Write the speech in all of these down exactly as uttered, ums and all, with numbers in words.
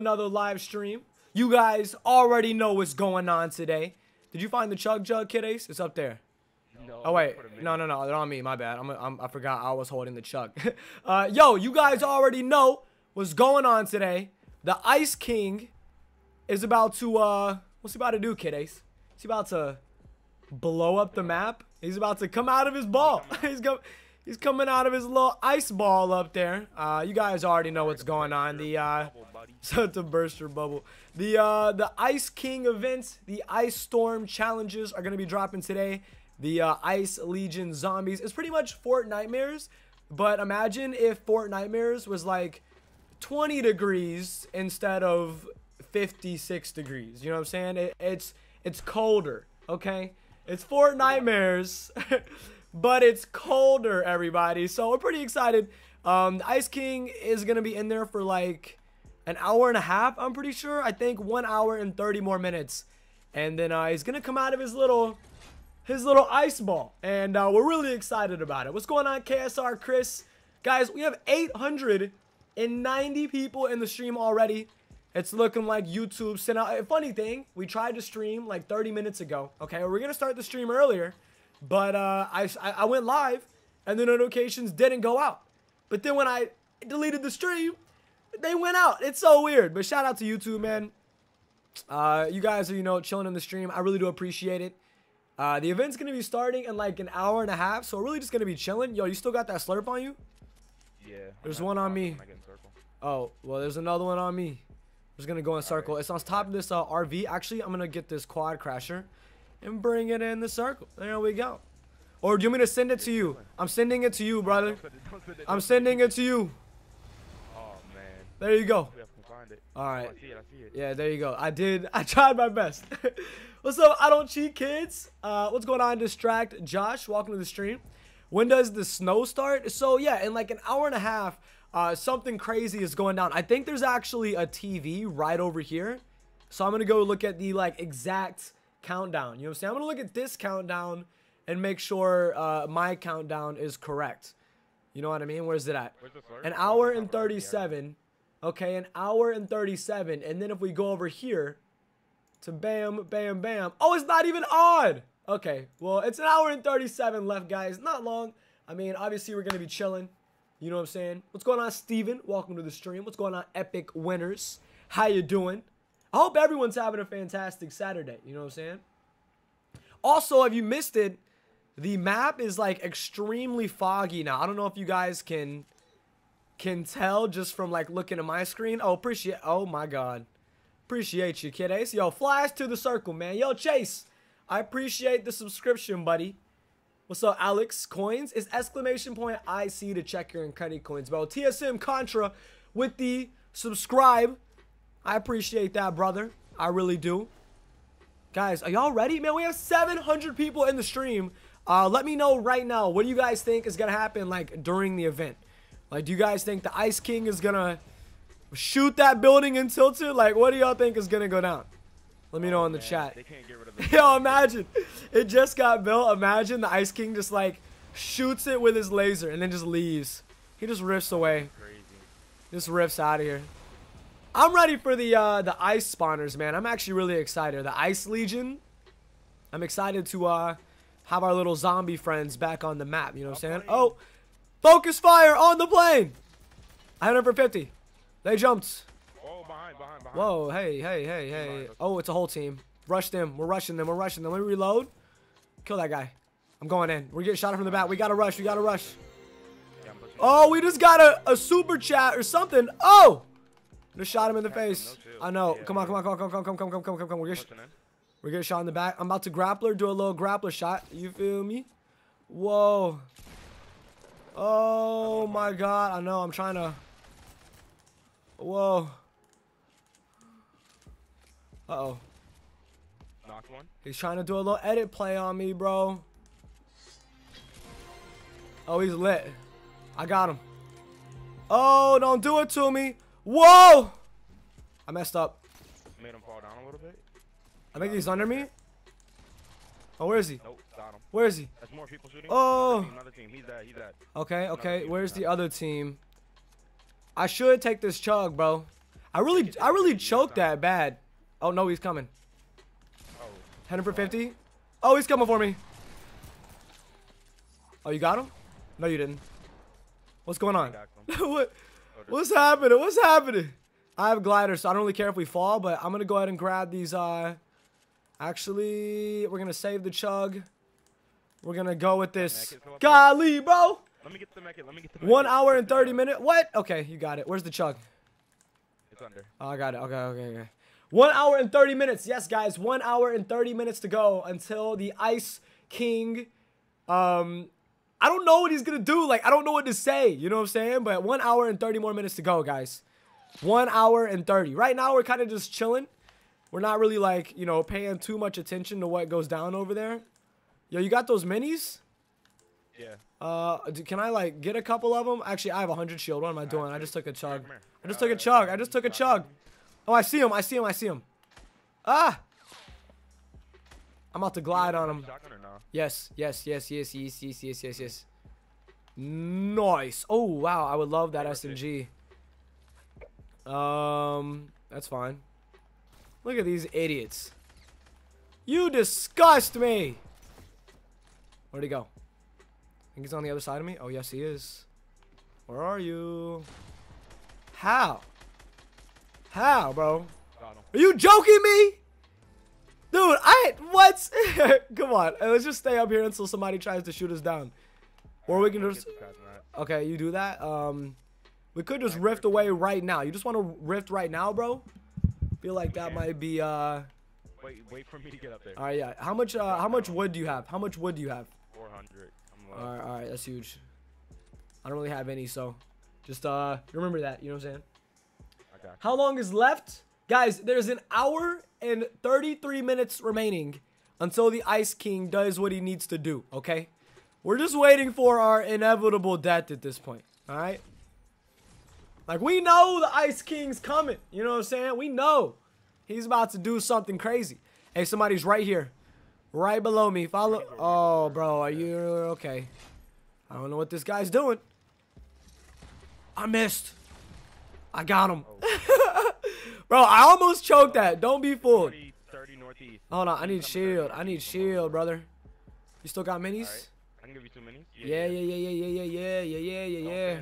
Another live stream. You guys already know what's going on today. Did you find the chug jug, Kid Ace? It's up there. No, oh wait, no, no, no, they're on me. My bad. I'm, I'm, I forgot I was holding the chug. uh, yo, you guys already know what's going on today. The Ice King is about to. Uh, what's he about to do, Kid Ace? He's about to blow up the map. He's about to come out of his ball. he's go, he's coming out of his little ice ball up there. Uh, you guys already know what's going on. The uh, So to burst your bubble. The uh, the Ice King events, the Ice Storm challenges are gonna be dropping today. The uh, Ice Legion zombies. It's pretty much Fort Nightmares, but imagine if Fort Nightmares was like twenty degrees instead of fifty-six degrees. You know what I'm saying? It, it's it's colder. Okay, it's Fort Nightmares, but it's colder, everybody. So we're pretty excited. Um, the Ice King is gonna be in there for like an hour and a half, I'm pretty sure. I think one hour and thirty more minutes, and then uh, he's gonna come out of his little his little ice ball, and uh, we're really excited about it. What's going on, K S R Chris? Guys, we have eight hundred ninety people in the stream already. It's looking like YouTube sent out. Funny thing, we tried to stream like thirty minutes ago. Okay, we're gonna start the stream earlier, but uh, I I went live, and the notifications didn't go out. But then when I deleted the stream, they went out. It's so weird. But shout out to YouTube, man. Uh, you guys are, you know, chilling in the stream. I really do appreciate it. Uh, the event's gonna be starting in like an hour and a half, so we're really just gonna be chilling. Yo, you still got that slurp on you? Yeah. There's one on me. Oh, well, there's another one on me. I'm just gonna go in circle. It's on top of this uh, R V. Actually, I'm gonna get this quad crasher and bring it in the circle. There we go. Or do you want me to send it to you? I'm sending it to you, brother. I'm sending it to you. There you go. All right. Yeah, there you go. I did. I tried my best. What's up? I don't cheat, kids. Uh, what's going on? Distract Josh. Welcome to the stream. When does the snow start? So yeah, in like an hour and a half, uh, something crazy is going down. I think there's actually a T V right over here. So I'm gonna go look at the like exact countdown. You know what I'm saying? I'm gonna look at this countdown and make sure uh, my countdown is correct. You know what I mean? Where's it at? An hour and thirty-seven. Okay, an hour and thirty-seven, and then if we go over here to bam, bam, bam. Oh, it's not even on! Okay, well, it's an hour and thirty-seven left, guys. Not long. I mean, obviously, we're going to be chilling. You know what I'm saying? What's going on, Steven? Welcome to the stream. What's going on, Epic Winners? How you doing? I hope everyone's having a fantastic Saturday. You know what I'm saying? Also, if you missed it, the map is, like, extremely foggy now. I don't know if you guys can... can tell just from like looking at my screen. Oh, appreciate, oh my god, appreciate you, Kid Ace. Yo, flies to the circle, man. Yo, Chase, I appreciate the subscription, buddy. What's up, Alex? Coins is exclamation point I C to check your credit coins, bro. T S M Contra with the subscribe. I appreciate that, brother. I really do. Guys, are y'all ready, man? We have seven hundred people in the stream. Uh let me know right now, what do you guys think is gonna happen like during the event? Like, do you guys think the Ice King is gonna shoot that building in Tilted? Like, what do y'all think is gonna go down? Let me oh, know in the man. chat. They can't get rid of the Yo, imagine. It just got built. Imagine the Ice King just, like, shoots it with his laser and then just leaves. He just riffs away. Crazy. Just riffs out of here. I'm ready for the, uh, the Ice Spawners, man. I'm actually really excited. The Ice Legion. I'm excited to uh, have our little zombie friends back on the map. You know what I'm saying? Oh. Focus fire on the plane. I had number fifty. They jumped. Oh, behind, behind, behind. Whoa, hey, hey, hey, hey. Oh, it's a whole team. Rush them. We're rushing them. We're rushing them. Let me reload. Kill that guy. I'm going in. We're getting shot from the back. We got to rush. We got to rush. Oh, we just got a, a super chat or something. Oh! Just shot him in the face. I know. Come on, come on, come on, come on, come on, come on, come on, come on. We're getting, we're getting shot in the back. I'm about to grappler. Do a little grappler shot. You feel me? Whoa. Oh my god, I know, I'm trying to... Whoa. Uh-oh. Knocked one. He's trying to do a little edit play on me, bro. Oh, he's lit. I got him. Oh, don't do it to me. Whoa! I messed up. Made him fall down a little bit. I think he's under me. Oh, where is he? Nope, got him. Where is he? There's more people shooting. Oh! Another team, another team. He's dead, he's dead. Okay, okay. Where's the other team? I should take this chug, bro. I really, I really choked that bad. Oh no, he's coming. Head him for fifty. Oh, he's coming for me. Oh, you got him? No, you didn't. What's going on? What? What's happening? What's happening? I have gliders, so I don't really care if we fall, but I'm gonna go ahead and grab these. Uh, actually, we're gonna save the chug. We're gonna go with this. Golly, bro. Let me get the mech. Let me get the mech. One hour and thirty minutes. What? Okay, you got it. Where's the chug? It's under. Oh, I got it. Okay, okay, okay. One hour and thirty minutes. Yes, guys. One hour and thirty minutes to go until the Ice King. Um, I don't know what he's gonna do. Like, I don't know what to say. You know what I'm saying? But one hour and thirty more minutes to go, guys. One hour and thirty. Right now, we're kind of just chilling. We're not really like, you know, paying too much attention to what goes down over there. Yo, you got those minis? Yeah. Uh, can I like get a couple of them? Actually, I have a hundred shield. What am I doing? I just took a chug. I just took a chug. I just took a chug. Oh, I see him. I see him. I see him. Ah! I'm about to glide on him. Yes, yes, yes, yes, yes, yes, yes, yes, yes. Nice. Oh wow, I would love that S M G. Um, that's fine. Look at these idiots. You disgust me. Where'd he go? I think he's on the other side of me. Oh, yes, he is. Where are you? How? How, bro? Are you joking me? Dude, I... What? Come on. Let's just stay up here until somebody tries to shoot us down. Or we can just... Okay, you do that. Um, we could just rift away right now. You just want to rift right now, bro? Feel like that might be... Uh... Wait, wait for me to get up there. All right, yeah. How much, uh, how much wood do you have? How much wood do you have? four hundred. I'm all right, all right. That's huge. I don't really have any, so just uh, remember that. You know what I'm saying? Okay. How long is left? Guys, there's an hour and thirty-three minutes remaining until the Ice King does what he needs to do, okay? We're just waiting for our inevitable death at this point, all right? Like, we know the Ice King's coming. You know what I'm saying? We know. He's about to do something crazy. Hey, somebody's right here. Right below me. Follow. Oh, bro. Are you okay? I don't know what this guy's doing. I missed. I got him. Bro, I almost choked that. Don't be fooled. Hold on. I need shield. I need shield, brother. You still got minis? I can give you two minis. Yeah, yeah, yeah, yeah, yeah, yeah, yeah, yeah, yeah, yeah.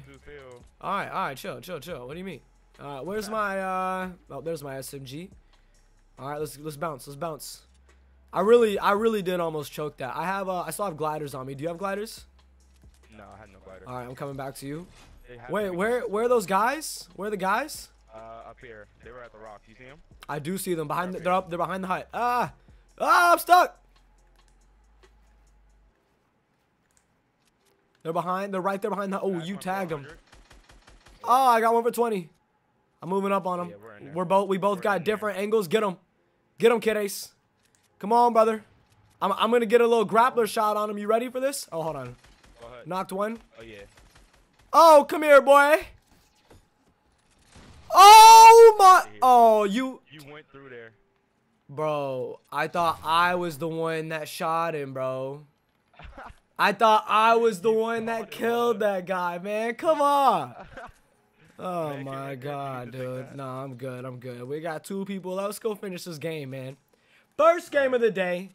All right, all right. Chill, chill, chill. What do you mean? Uh, where's my, uh, oh, there's my S M G. All right, let's let's bounce. Let's bounce. I really, I really did almost choke that. I have, uh, I still have gliders on me. Do you have gliders? No, I had no gliders. All right, I'm coming back to you. Wait, where, where are those guys? Where are the guys? Uh, up here. They were at the rock. You see them? I do see them behind. The, they're up. They're behind the hut. Ah, ah, I'm stuck. They're behind. They're right there behind the. Oh, you tagged them. Oh, I got one for twenty. I'm moving up on them. Yeah, we're, we're both. We both we're got different there. Angles. Get them. Get them, Kid Ace. Come on, brother. I'm, I'm going to get a little grappler shot on him. You ready for this? Oh, hold on. Knocked one. Oh, yeah. Oh, come here, boy. Oh, my. Oh, you. You went through there. Bro, I thought I was the one that shot him, bro. I thought I was the one that killed that guy, man. Come on. Oh, my God, dude. No, I'm good. I'm good. We got two people. Let's go finish this game, man. First game of the day,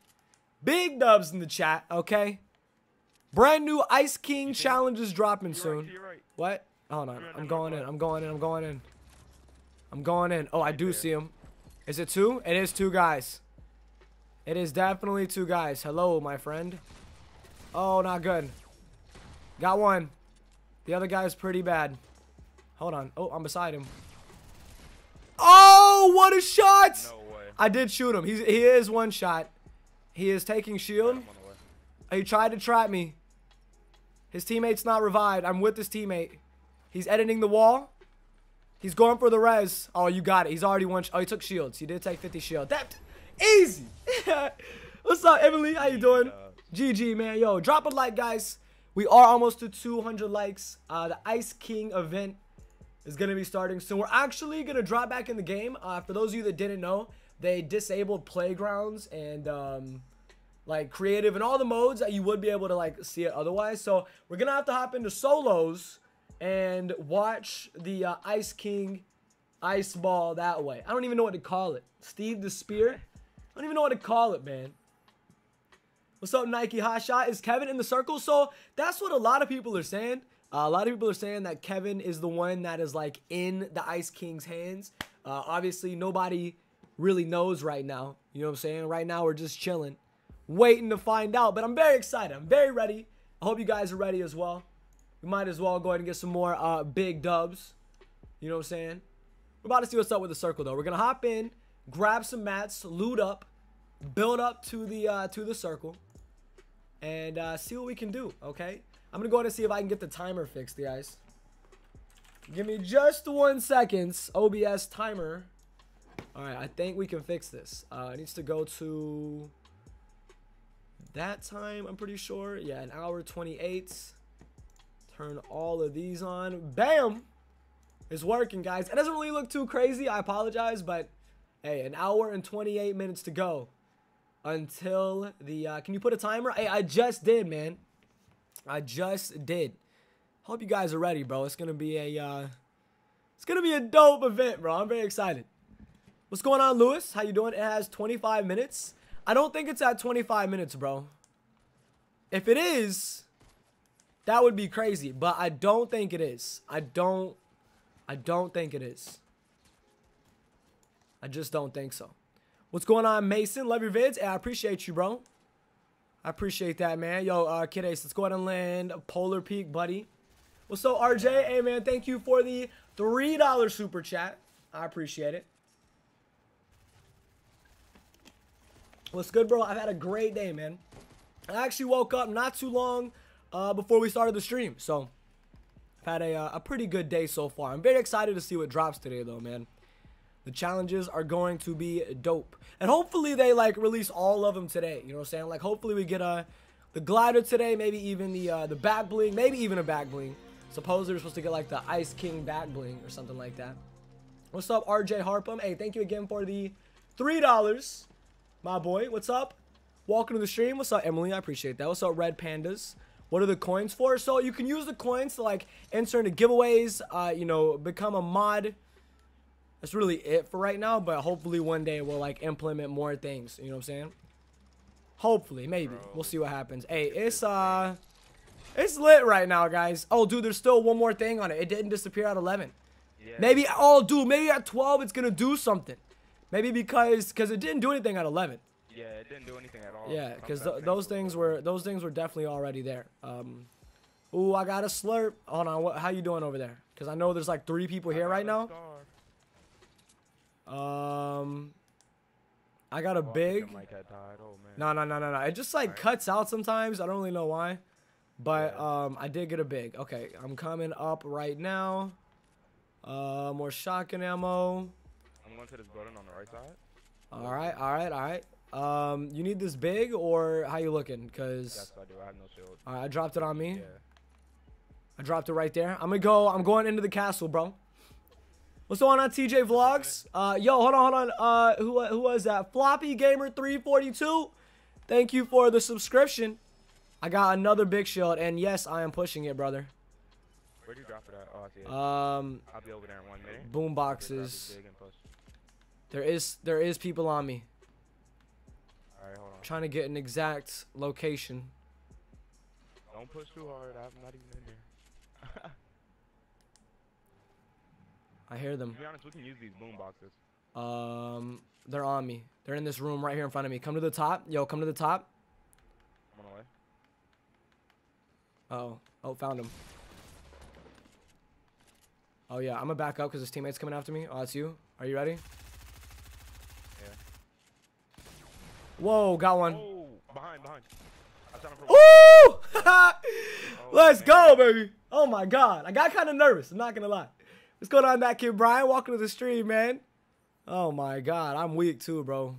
big dubs in the chat, okay? Brand new Ice King challenges dropping soon. What? Hold on, I'm going in, I'm going in, I'm going in. I'm going in. Oh, I do see him. Is it two? It is two guys. It is definitely two guys. Hello, my friend. Oh, not good. Got one. The other guy is pretty bad. Hold on. Oh, I'm beside him. Oh, what a shot! I did shoot him. He's, he is one shot. He is taking shield. He tried to trap me. His teammate's not revived. I'm with his teammate. He's editing the wall. He's going for the res. Oh, you got it. He's already one. Oh, he took shields. He did take fifty shield. That easy. What's up, Emily? How you doing? G G, man. Yo, drop a like, guys. We are almost to two hundred likes. Uh, the Ice King event is going to be starting soon. We're actually going to drop back in the game. Uh, for those of you that didn't know, they disabled playgrounds and um, like creative and all the modes that you would be able to like see it otherwise. So we're gonna have to hop into solos and watch the uh, Ice King ice ball that way. I don't even know what to call it. Steve the Spear? I don't even know what to call it, man. What's up, Nike Hot Shot? Is Kevin in the circle? So that's what a lot of people are saying. Uh, a lot of people are saying that Kevin is the one that is like in the Ice King's hands. Uh, obviously, nobody really knows right now. You know what I'm saying? Right now, we're just chilling, waiting to find out. But I'm very excited. I'm very ready. I hope you guys are ready as well. We might as well go ahead and get some more uh, big dubs. You know what I'm saying? We're about to see what's up with the circle, though. We're going to hop in, grab some mats, loot up, build up to the, uh, to the circle. And uh, see what we can do, okay? I'm going to go ahead and see if I can get the timer fixed, guys. Give me just one second. O B S timer. All right, I think we can fix this. Uh, it needs to go to that time, I'm pretty sure. Yeah, an hour twenty-eight. Turn all of these on. Bam! It's working, guys. It doesn't really look too crazy. I apologize, but hey, an hour and twenty-eight minutes to go. Until the, uh, can you put a timer? Hey, I just did, man. I just did. Hope you guys are ready, bro. It's gonna be a, uh, it's gonna be a dope event, bro. I'm very excited. What's going on, Lewis? How you doing? It has twenty-five minutes. I don't think it's at twenty-five minutes, bro. If it is, that would be crazy. But I don't think it is. I don't, I don't think it is. I just don't think so. What's going on, Mason? Love your vids. Hey, I appreciate you, bro. I appreciate that, man. Yo, uh, Kid Ace, let's go ahead and land Polar Peak, buddy. What's up, R J? Hey, man, thank you for the three dollar super chat. I appreciate it. What's good, bro? I've had a great day, man. I actually woke up not too long uh, before we started the stream, so I've had a, uh, a pretty good day so far. I'm very excited to see what drops today, though, man. The challenges are going to be dope. And hopefully they, like, release all of them today. You know what I'm saying? Like, hopefully we get uh, the glider today. Maybe even the uh, the back bling. Maybe even a back bling. Suppose they're supposed to get, like, the Ice King back bling or something like that. What's up, R J Harpham? Hey, thank you again for the three dollars, my boy. What's up? Welcome to the stream. What's up, Emily? I appreciate that. What's up, Red Pandas? What are the coins for? So you can use the coins to, like, enter into giveaways, uh, you know, become a mod. That's really it for right now, but hopefully one day we'll, like, implement more things. You know what I'm saying? Hopefully, maybe. Bro. We'll see what happens. Hey, it's, uh, it's lit right now, guys. Oh, dude, there's still one more thing on it. It didn't disappear at eleven. Yeah. Maybe, oh, dude, maybe at twelve it's going to do something. Maybe because, because it didn't do anything at eleven. Yeah, it didn't do anything at all. Yeah, because th those things were, those things were definitely already there. Um, ooh, I got a slurp. Hold on, what, how you doing over there? Because I know there's, like, three people here right now. Um, I got a big. No, no, no, no, no. It just like cuts out sometimes. I don't really know why, but um, I did get a big. Okay, I'm coming up right now. Uh, more shotgun ammo. I'm going to this button on the right side. All right, all right, all right. Um, you need this big or how you looking? Cause. Yes, I do. I have no shield. All right, I dropped it on me. Yeah. I dropped it right there. I'm gonna go. I'm going into the castle, bro. What's going on, T J Vlogs? Uh, yo, hold on, hold on. Uh, who, who was that? Floppy Gamer three forty-two. Thank you for the subscription. I got another big shield, and yes, I am pushing it, brother. Where'd you drop it at? Oh, I see it. Um, I'll be over there in one minute. Boom boxes. There is, there is people on me. All right, hold on. I'm trying to get an exact location. Don't push too hard. I'm not even in here. I hear them. To be honest, we can use these boom boxes. Um, they're on me. They're in this room right here in front of me. Come to the top. Yo, come to the top. I'm on the way. Uh oh. Oh, found him. Oh, yeah. I'm going to back up because his teammate's coming after me. Oh, that's you. Are you ready? Yeah. Whoa, got one. Oh, behind, behind. Ooh! Oh, let's man. go, baby. Oh, my God. I got kind of nervous. I'm not going to lie. What's going on, that kid Brian? Welcome to the stream, man. Oh my God, I'm weak too, bro.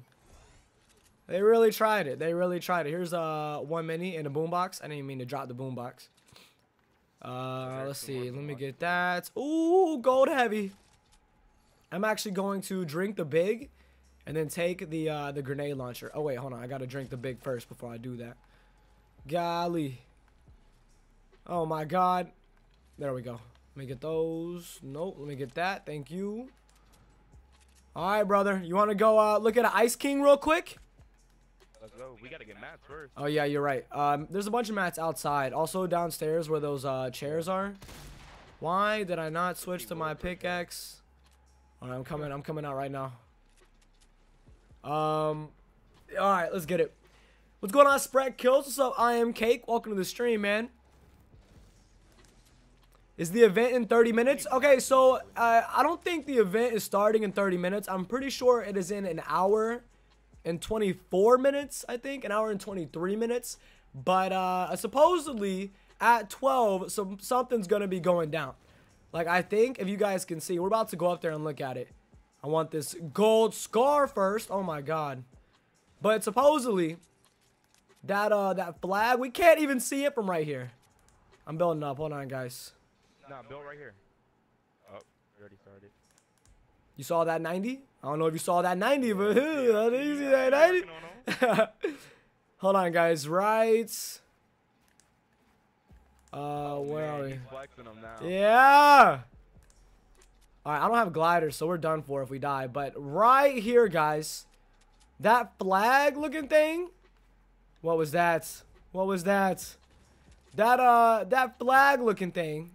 They really tried it. They really tried it. Here's uh one mini and a boombox. I didn't even mean to drop the boombox. Uh, let's see. Let me get that. Ooh, gold heavy. I'm actually going to drink the big, and then take the uh, the grenade launcher. Oh wait, hold on. I gotta drink the big first before I do that. Golly. Oh my God. There we go. Let me get those. Nope. Let me get that. Thank you. All right, brother. You want to go uh, look at an Ice King real quick? Let's go. We got to get mats first. Oh, yeah, you're right. Um, there's a bunch of mats outside. Also downstairs where those uh, chairs are. Why did I not switch to my pickaxe? All right, I'm coming. I'm coming out right now. Um, all right, let's get it. What's going on, Sprat Kills? What's up, I Am Cake? Welcome to the stream, man. Is the event in thirty minutes? Okay, so uh, I don't think the event is starting in thirty minutes. I'm pretty sure it is in an hour and twenty-four minutes, I think. An hour and twenty-three minutes. But uh, supposedly at twelve, some, something's going to be going down. Like, I think, if you guys can see, we're about to go up there and look at it. I want this gold scar first. Oh, my God. But supposedly, that, uh, that flag, we can't even see it from right here. I'm building up. Hold on, guys. Nah, build right here. Oh, we already started. You saw that ninety? I don't know if you saw that ninety, but yeah, you see that ninety? Hold on, guys. Right. Uh, where are we? Yeah. All right, I don't have gliders, so we're done for if we die. But right here, guys, that flag-looking thing. What was that? What was that? That uh, that flag-looking thing.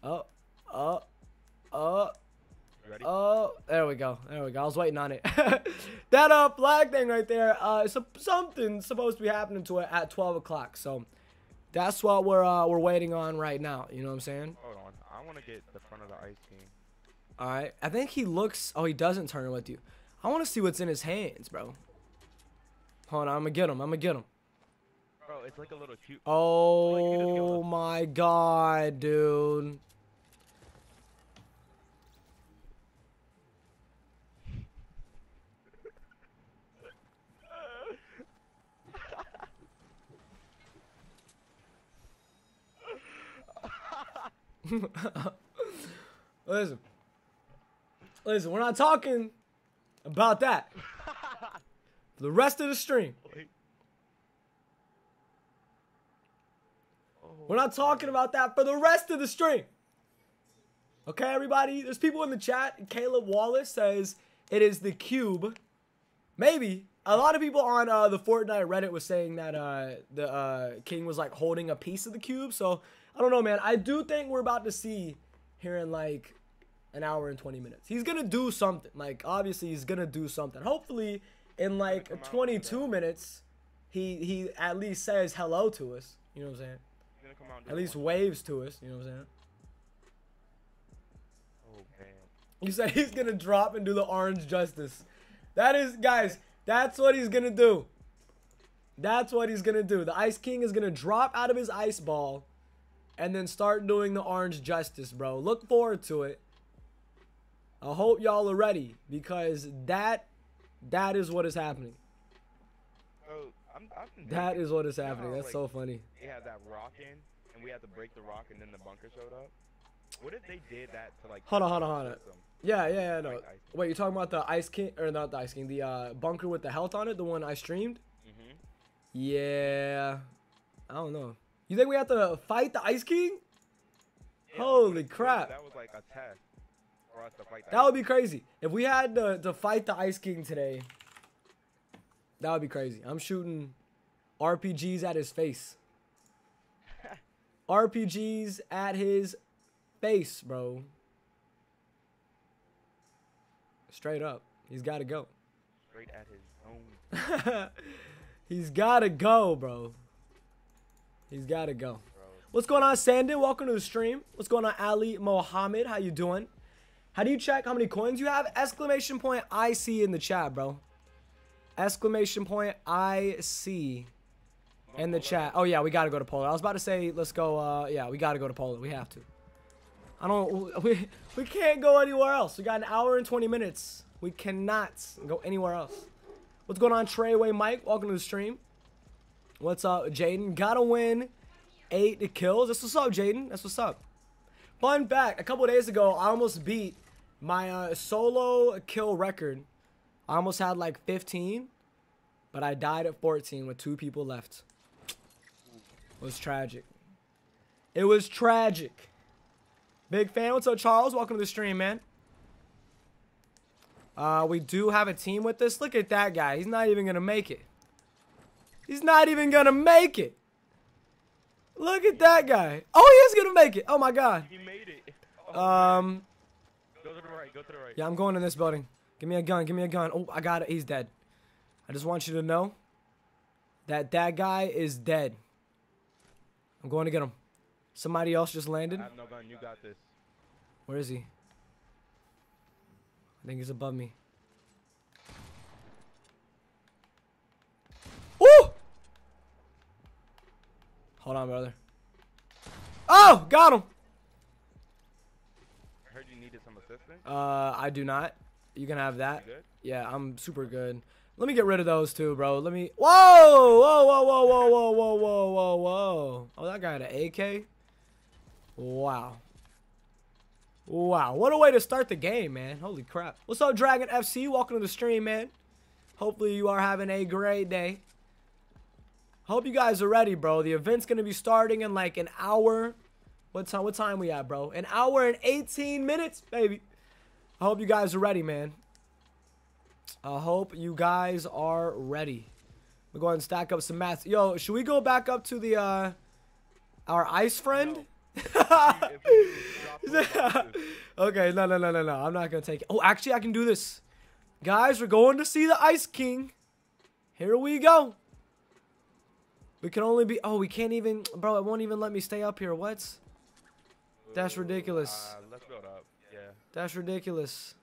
Oh, oh, oh, oh, there we go, there we go, I was waiting on it. That uh, flag thing right there, uh, it's a, something's supposed to be happening to it at twelve o'clock, so that's what we're, uh, we're waiting on right now, you know what I'm saying? Hold on, I want to get the front of the Ice King. Alright, I think he looks, oh, he doesn't turn with you. I want to see what's in his hands, bro. Hold on, I'm gonna get him, I'm gonna get him. Bro, it's like a little cute. Oh my God, dude. Listen, listen, we're not talking about that for the rest of the stream. We're not talking about that for the rest of the stream. Okay, everybody, there's people in the chat. Caleb Wallace says it is the cube. Maybe a lot of people on uh, the Fortnite Reddit was saying that uh, the uh, king was like holding a piece of the cube, so I don't know, man. I do think we're about to see here in like an hour and twenty minutes. He's going to do something. Like, obviously, he's going to do something. Hopefully, in like twenty-two minutes, he, he at least says hello to us. You know what I'm saying? At least waves to us. You know what I'm saying? Oh, man. He said he's going to drop and do the Orange Justice. That is, guys, that's what he's going to do. That's what he's going to do. The Ice King is going to drop out of his ice ball. And then start doing the Orange Justice, bro. Look forward to it. I hope y'all are ready. Because that, that is what is happening. Bro, I'm, I'm that is what is happening. You know, That's like, so funny. They had that rock in, and we had to break the rock, and then the bunker showed up. What if they did that to, like... Hold on, hold on, hold on. Yeah, yeah, yeah, no. Like wait, you're talking about the Ice King... Or not the Ice King. The uh, bunker with the health on it, the one I streamed? Mm-hmm. Yeah. I don't know. You think we have to fight the Ice King? Yeah, holy crap. That was like a test for us to fight the That Ice would be crazy. If we had to, to fight the Ice King today, that would be crazy. I'm shooting R P Gs at his face. R P Gs at his face, bro. Straight up. He's got to go. Straight at his own. He's got to go, bro. He's got to go. What's going on, Sandin? Welcome to the stream. What's going on, Ali Mohammed? How you doing? How do you check how many coins you have? Exclamation point I C in the chat, bro. Exclamation point I C in the chat. Oh, yeah, we got to go to Polar. I was about to say, let's go. Uh, yeah, we got to go to Polar. We have to. I don't. We, we can't go anywhere else. We got an hour and twenty minutes. We cannot go anywhere else. What's going on, Treyway Mike? Welcome to the stream. What's up, Jaden? Gotta win eight kills. That's what's up, Jaden. That's what's up. Fun fact, a couple of days ago, I almost beat my uh, solo kill record. I almost had like fifteen, but I died at fourteen with two people left. It was tragic. It was tragic. Big fan. What's up, Charles? Welcome to the stream, man. Uh, we do have a team with this. Look at that guy. He's not even going to make it. He's not even going to make it. Look at that guy. Oh, he is going to make it. Oh, my God. He made it. Oh, um, go to the right. Go to the right. Yeah, I'm going in this building. Give me a gun. Give me a gun. Oh, I got it. He's dead. I just want you to know that that guy is dead. I'm going to get him. Somebody else just landed. I have no gun. You got this. Where is he? I think he's above me. Ooh! Hold on, brother. Oh, got him. I heard you needed some assistance. Uh, I do not. You can have that. You good? Yeah, I'm super good. Let me get rid of those two, bro. Let me. Whoa! Whoa! Whoa! Whoa! Whoa! Whoa! Whoa! Whoa! Whoa! Whoa! Oh, that guy had an A K. Wow. Wow, what a way to start the game, man. Holy crap. What's up, Dragon F C? Welcome to the stream, man. Hopefully you are having a great day. Hope you guys are ready, bro. The event's going to be starting in like an hour. What time, what time we at, bro? An hour and eighteen minutes, baby. I hope you guys are ready, man. I hope you guys are ready. We'll go ahead and stack up some mats. Yo, should we go back up to the, uh, our ice friend? No. Okay, no, no, no, no, no. I'm not gonna take it. Oh, actually, I can do this, guys. We're going to see the Ice King. Here we go. We can only be. Oh, we can't even, bro. It won't even let me stay up here. What? That's ridiculous. Uh, let's build up. Yeah. That's ridiculous.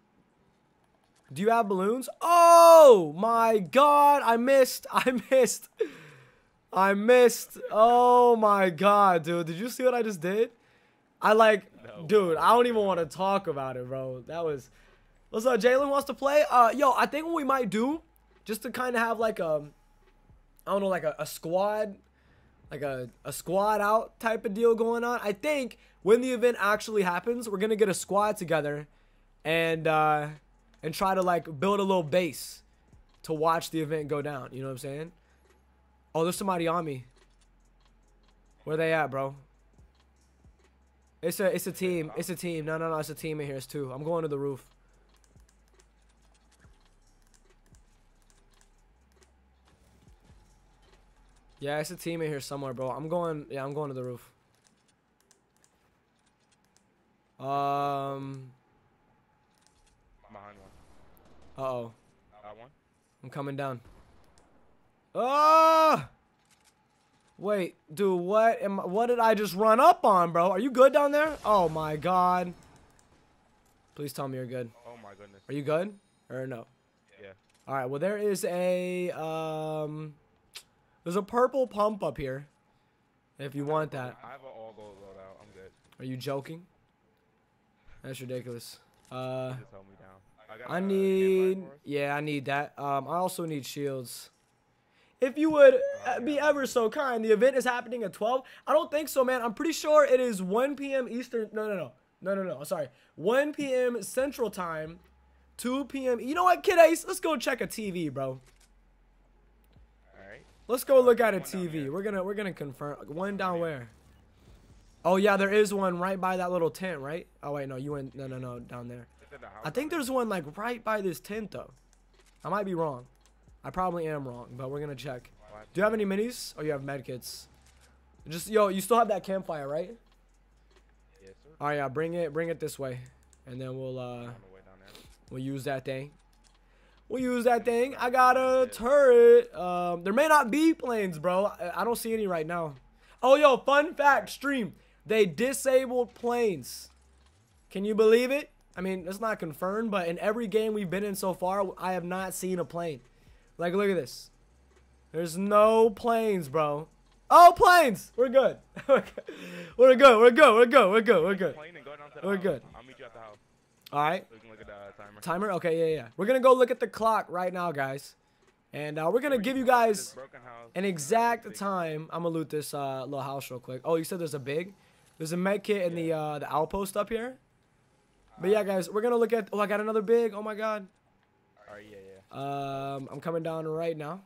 Do you have balloons? Oh my God! I missed. I missed. I missed. Oh my God, dude. Did you see what I just did? I like, no. Dude, I don't even want to talk about it, bro. That was, what's up, Jalen wants to play? Uh, yo, I think what we might do, just to kind of have like a, I don't know, like a, a squad, like a, a squad out type of deal going on. I think when the event actually happens, we're going to get a squad together and, uh, and try to like build a little base to watch the event go down. You know what I'm saying? Oh, there's somebody on me. Where they at, bro? It's a it's a team. It's a team. No, no, no. It's a team in here. It's two. I'm going to the roof. Yeah, it's a team in here somewhere, bro. I'm going. Yeah, I'm going to the roof. Um. Behind one. Uh oh. Got one. I'm coming down. Oh! Wait, dude, what am I, what did I just run up on, bro? Are you good down there? Oh my God. Please tell me you're good. Oh my goodness. Are you good? Or no? Yeah. All right, well there is a um there's a purple pump up here. If you want that. I have an all gold loadout. I'm good. Are you joking? That's ridiculous. Uh just hold me down. I got I need yeah, I need that. Um I also need shields. If you would be ever so kind, the event is happening at twelve. I don't think so, man. I'm pretty sure it is one P M Eastern. No, no, no. No, no, no. Sorry. one P M Central Time. two P M You know what, Kid Ace? Let's go check a T V, bro. All right. Let's go look at a T V. We're going to we're gonna confirm. One down where? Oh, yeah. There is one right by that little tent, right? Oh, wait. No, you went. No, no, no. Down there. I think there's one, like, right by this tent, though. I might be wrong. I probably am wrong, but we're going to check. Do you have any minis? Oh, you have med kits. Just, yo, you still have that campfire, right? Yes, sir. All right, yeah, bring it, bring it this way. And then we'll, uh, we'll use that thing. We'll use that thing. I got a turret. Um, there may not be planes, bro. I, I don't see any right now. Oh, yo, fun fact stream. They disabled planes. Can you believe it? I mean, it's not confirmed, but in every game we've been in so far, I have not seen a plane. Like, look at this. There's no planes, bro. Oh, planes! We're good. We're good. We're good. We're good. We're good. We're good. We're good. We're good. I'll meet you at the house. All right. We can look at the timer. Timer? Okay, yeah, yeah. We're going to go look at the clock right now, guys. And uh, we're going to give you guys an exact time. I'm going to loot this uh, little house real quick. Oh, you said there's a big? There's a med kit in the, uh, the outpost up here. But, yeah, guys, we're going to look at... Oh, I got another big. Oh, my God. All right, yeah, yeah. Um, I'm coming down right now.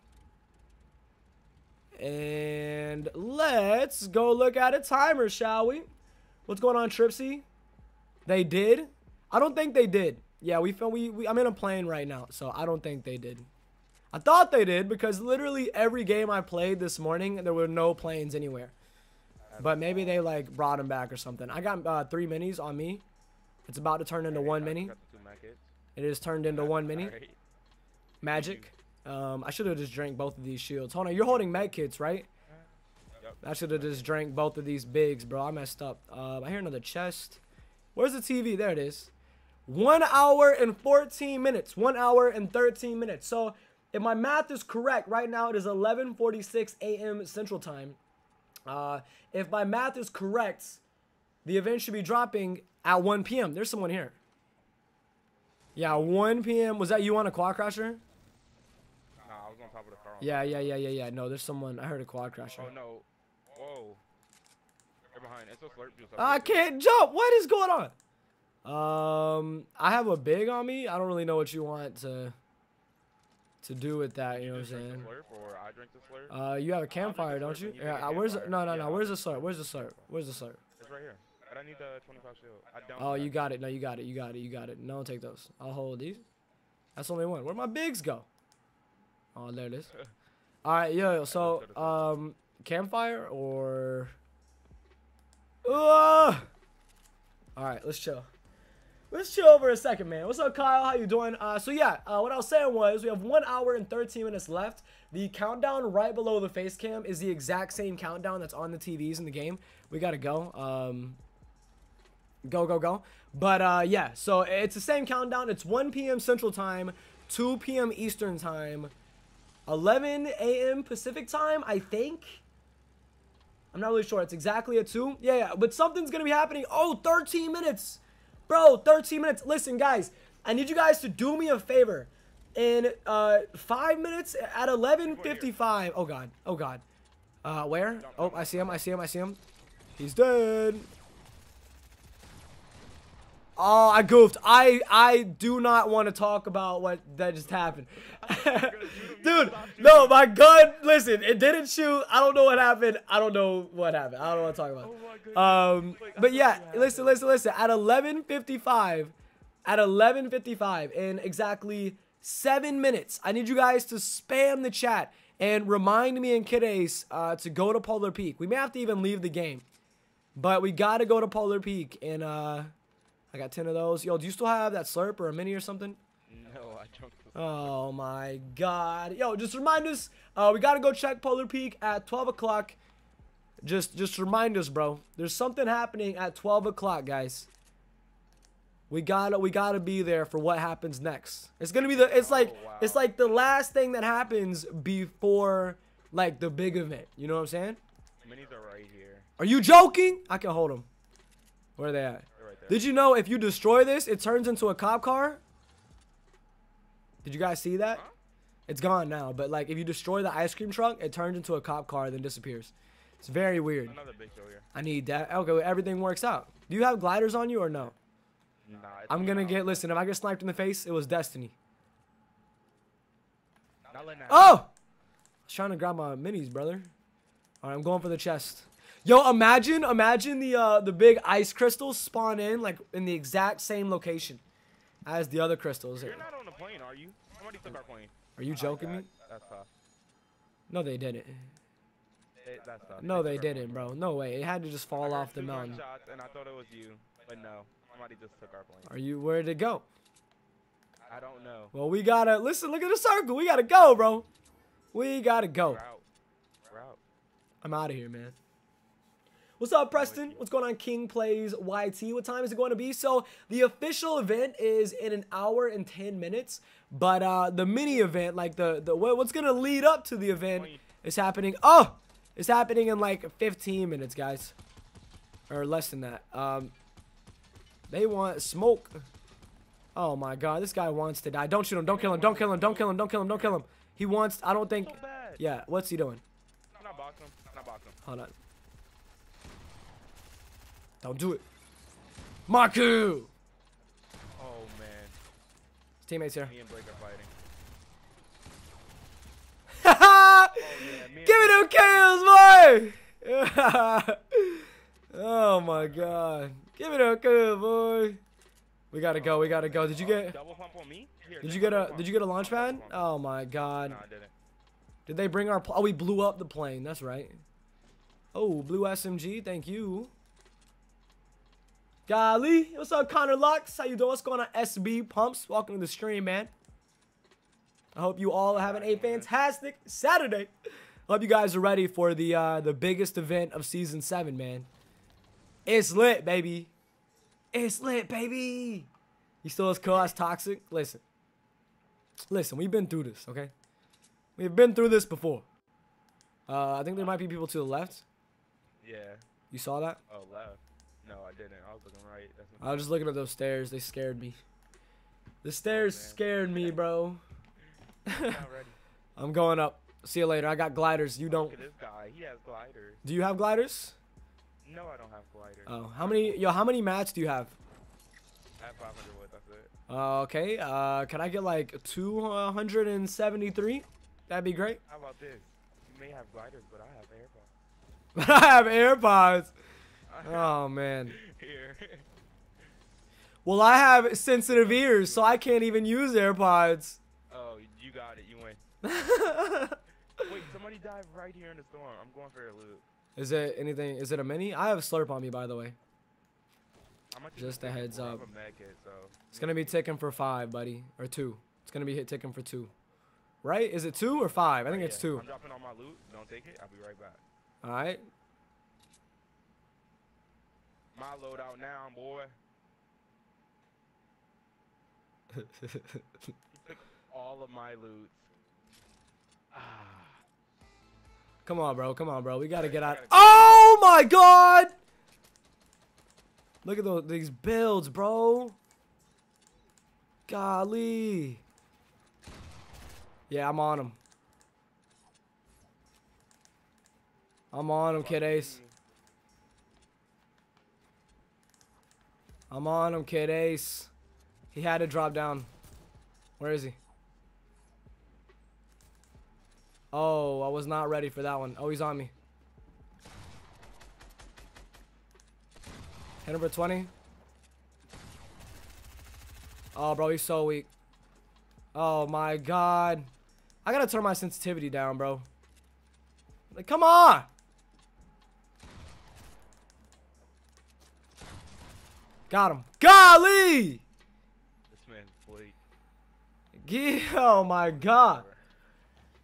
And let's go look at a timer, shall we? What's going on, Tripsy? They did? I don't think they did. Yeah, we film. We, we I'm in a plane right now, so I don't think they did. I thought they did because literally every game I played this morning, there were no planes anywhere. But maybe they like brought them back or something. I got uh, three minis on me. It's about to turn into one mini. It is turned into one mini. Magic. Um, I should have just drank both of these shields. Hold on, you're holding med kits, right? I should have just drank both of these bigs, bro. I messed up. Uh, I hear another chest. Where's the T V? There it is. one hour and fourteen minutes. one hour and thirteen minutes. So, if my math is correct, right now it is eleven forty-six A M Central Time. Uh, if my math is correct, the event should be dropping at one P M There's someone here. Yeah, one P M Was that you on a quad crasher? Nah, I was on top of the car. Yeah, yeah, yeah, yeah, yeah. No, there's someone. I heard a quad crasher. Oh, no. Whoa. They're behind. It's a slurp juice. I can't jump. What is going on? Um, I have a big on me. I don't really know what you want to... to do with that, you, you know what I'm saying? Or I drink the slurp? Uh, you have a campfire, don't slurp, you? you? Yeah. Campfire. Where's the, no, no, no. Where's the slurp? Where's the slurp? Where's the slurp? It's right here. I need the twenty-five shield. I don't oh, you got it. No, you got it. You got it. You got it. No, I'll take those. I'll hold these. That's only one. Where'd my bigs go? Oh, there it is. All right, yo. So, um, campfire or? Ugh! All right, let's chill. Let's chill over a second, man. What's up, Kyle? How you doing? Uh, so, yeah, uh, what I was saying was we have one hour and thirteen minutes left. The countdown right below the face cam is the exact same countdown that's on the T Vs in the game. We got to go. Um, go, go, go. But, uh, yeah, so it's the same countdown. It's one P M Central Time, two P M Eastern Time, eleven A M Pacific Time, I think. I'm not really sure. It's exactly at two. Yeah, yeah, but something's going to be happening. Oh, thirteen minutes. Bro, thirteen minutes. Listen, guys, I need you guys to do me a favor. In uh, five minutes at eleven fifty-five. Oh, God. Oh, God. Uh, where? Oh, I see him. I see him. I see him. He's dead. Oh, I goofed. I, I do not want to talk about what that just happened. Dude, no, my gun. Listen, it didn't shoot. I don't know what happened. I don't know what happened. I don't want to talk about it. Um, but yeah, listen, listen, listen. At eleven fifty-five, at eleven fifty-five, in exactly seven minutes, I need you guys to spam the chat and remind me and Kid Ace uh, to go to Polar Peak. We may have to even leave the game, but we got to go to Polar Peak and... Uh, I got ten of those. Yo, do you still have that slurp or a mini or something? No, I don't. Oh, my God. Yo, just remind us. Uh, we got to go check Polar Peak at twelve o'clock. Just just remind us, bro. There's something happening at twelve o'clock, guys. We got to we gotta be there for what happens next. It's going to be the, it's like, oh, wow. It's like the last thing that happens before, like, the big event. You know what I'm saying? Minis are right here. Are you joking? I can hold them. Where are they at? Did you know if you destroy this, it turns into a cop car? Did you guys see that? It's gone now, but like if you destroy the ice cream truck, it turns into a cop car, then disappears. It's very weird. Another big deal here. I need that. Okay, well, everything works out. Do you have gliders on you or no? Nah, I'm gonna get, listen, if I get sniped in the face, it was destiny. Not letting that happen. Oh! I was trying to grab my minis, brother. All right, I'm going for the chest. Yo, imagine, imagine the uh, the big ice crystals spawn in, like, in the exact same location as the other crystals. You're not on the plane, are you? Somebody took our plane. Are you joking me? That's tough. No, they didn't. That's tough. No, they didn't, bro. No way. It had to just fall off the mountain. Shots and I thought it was you, but no. Somebody just took our plane. Are you, where did it go? I don't know. Well, we gotta, listen, look at the circle. We gotta go, bro. We gotta go. We're out. We're out. I'm out of here, man. What's up, Preston? What's going on, King Plays Y T? What time is it going to be? So, the official event is in an hour and ten minutes, but uh, the mini event, like the, the what's going to lead up to the event is happening, oh, it's happening in like fifteen minutes, guys, or less than that. Um, they want smoke. Oh, my God, this guy wants to die. Don't shoot him. Don't kill him. Don't kill him. Don't kill him. Don't kill him. Don't kill him. He wants, I don't think, yeah, what's he doing? I'm not boxing him. I'm not boxing him. Hold on. Don't do it. Marku! Oh, man. His teammates here. Me and Blake are fighting. Haha! Oh, yeah. Give me them kills, boy! Oh, my God. Give me them kills, boy. We gotta go. We gotta go. Did you get? Double pump on me? Here, did you get a? Did you get a launch pad? Oh my God. No, I didn't. Did they bring our? Oh, we blew up the plane. That's right. Oh, blue S M G. Thank you. Golly, what's up, Connor Lux? How you doing? What's going on, S B Pumps? Welcome to the stream, man. I hope you all are having a fantastic Saturday. I hope you guys are ready for the uh, the biggest event of season seven, man. It's lit, baby. It's lit, baby. You still as cool as toxic? Listen. Listen, we've been through this, okay? We've been through this before. Uh, I think there might be people to the left. Yeah. You saw that? Oh, left. No, I didn't. I was looking right. That's I was just looking at those stairs. They scared me. The stairs oh, scared me, bro. I'm not ready. I'm going up. See you later. I got gliders. You oh, don't. Look at this guy. He has gliders. Do you have gliders? No, I don't have gliders. Oh, how many? Yo, how many mats do you have? I have five hundred wood. That's it. Uh, okay. Uh, can I get like two hundred seventy-three? That'd be great. How about this? You may have gliders, but I have AirPods. But I have AirPods. Oh man. Here. Well, I have sensitive ears, so I can't even use AirPods. Oh, you got it. You win. Wait, somebody died right here in the storm. I'm going for a loot. Is it anything? Is it a mini? I have a slurp on me, by the way. Just a heads up. It's gonna be ticking for five, buddy, or two. It's gonna be hit ticking for two. Right? Is it two or five? I think it's two. I'm dropping all my loot. Don't take it. I'll be right back. All right. My loadout now, boy. He took all of my loot. Ah. Come on, bro. Come on, bro. We got to get out. Oh, my God. Look at those, these builds, bro. Golly. Yeah, I'm on him. I'm on him, Kid Ace. I'm on him, Kid Ace. He had to drop down. Where is he? Oh, I was not ready for that one. Oh, he's on me. Hit him for twenty. Oh, bro, he's so weak. Oh, my God. I got to turn my sensitivity down, bro. Like, come on. Got him. Golly. This man's bleak. Yeah, oh, my God.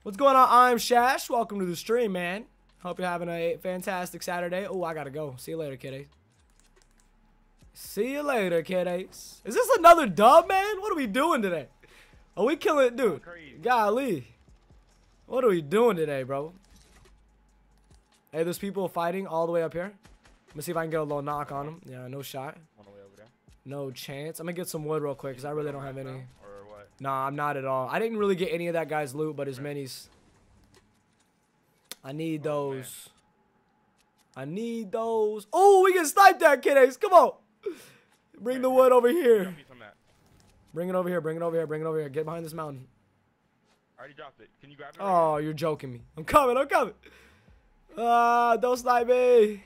What's going on? I'm Shash. Welcome to the stream, man. Hope you're having a fantastic Saturday. Oh, I gotta go. See you later, Kid Ace. See you later, Kid Ace. Is this another dub, man? What are we doing today? Are we killing it, dude? Golly. What are we doing today, bro? Hey, there's people fighting all the way up here. Let me see if I can get a little knock on them. Yeah, no shot. No chance. I'm gonna get some wood real quick because I really don't have any. Nah, I'm not at all. I didn't really get any of that guy's loot, but his minis. I need those. Oh, I need those. Oh, we can snipe that, Kid Ace. Come on. Bring the wood over here. Bring it over here. Bring it over here. Bring it over here. Get behind this mountain. I already dropped it. Can you grab it? Oh, you're joking me. I'm coming. I'm coming. Ah, uh, don't snipe me.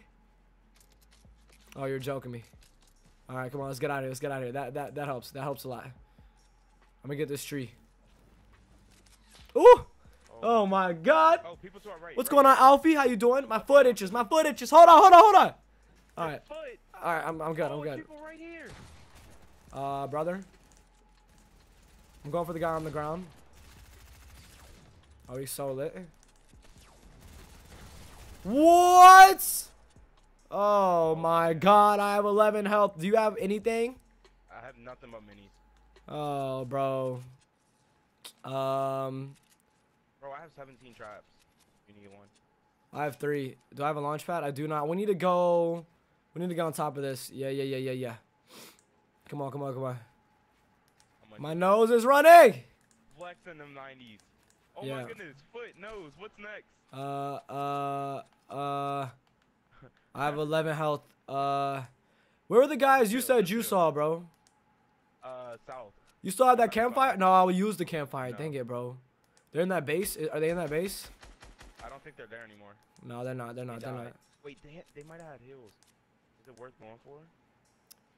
Oh, you're joking me. All right, come on. Let's get out of here. Let's get out of here. That that that helps. That helps a lot. I'm gonna get this tree. Ooh! Oh, oh my God! Oh, people to our right. What's right. going on, Alfie? How you doing? My foot itches. My foot itches. Hold on, hold on, hold on. All right, all right. I'm I'm good. I'm good. Right here. Uh, brother. I'm going for the guy on the ground. Oh, he's so lit. What? Oh my God! I have eleven health. Do you have anything? I have nothing but minis. Oh, bro. Um. Bro, I have seventeen traps. You need one. I have three. Do I have a launch pad? I do not. We need to go. We need to go on top of this. Yeah, yeah, yeah, yeah, yeah. Come on, come on, come on. My nose is running. Flex in the nineties. Oh yeah. My goodness, foot, nose. What's next? Uh, uh, uh. I have eleven health. Uh, where are the guys you said you saw, bro? Uh, south. You still have that campfire? No, I will use the campfire. No. Dang it, bro. They're in that base? Are they in that base? I don't think they're there anymore. No, they're not. They're not. They they're not. Wait, they, they might have had heals. Is it worth going for?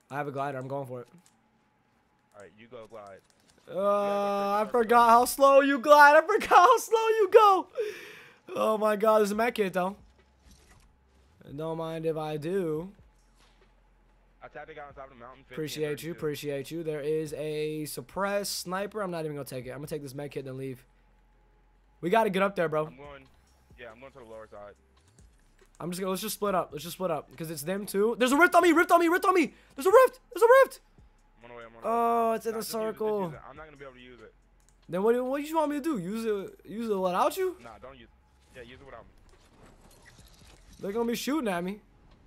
I have a glider. I'm going for it. Alright, you go glide. Uh, I forgot how slow you glide. I forgot how slow you go. Oh my god, there's a med kit though. Don't mind if I do. I tapped the guy on top of the mountain. Appreciate you, appreciate you. There is a suppressed sniper. I'm not even gonna take it. I'm gonna take this med kit and leave. We gotta get up there, bro. I'm going, yeah, I'm going to the lower side. I'm just gonna, let's just split up. Let's just split up. Because it's them too. There's a rift on me, rift on me, rift on me. There's a rift. There's a rift. I'm on the way, I'm on the way. Oh, it's in the circle. Use it, use it. I'm not gonna be able to use it. Then what do, what do you want me to do? Use it use it without you? Nah, don't use it. Yeah, use it without me. They're gonna be shooting at me.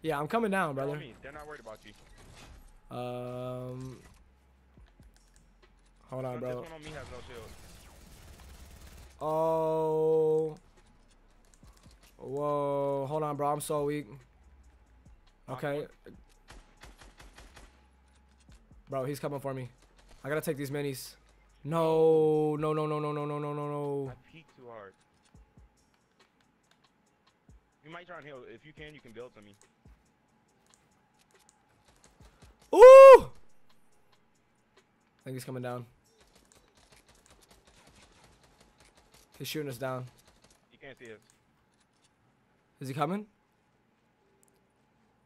Yeah, I'm coming down, brother. They're, me. They're not worried about you. Um Hold on, bro. This one on me has no shield. Oh, whoa, hold on, bro. I'm so weak. Okay. Bro, he's coming for me. I gotta take these minis. No, no, no, no, no, no, no, no, no, no. I peeked too hard. You might try and heal. If you can, you can build to me. Ooh! I think he's coming down. He's shooting us down. You can't see us. Is he coming?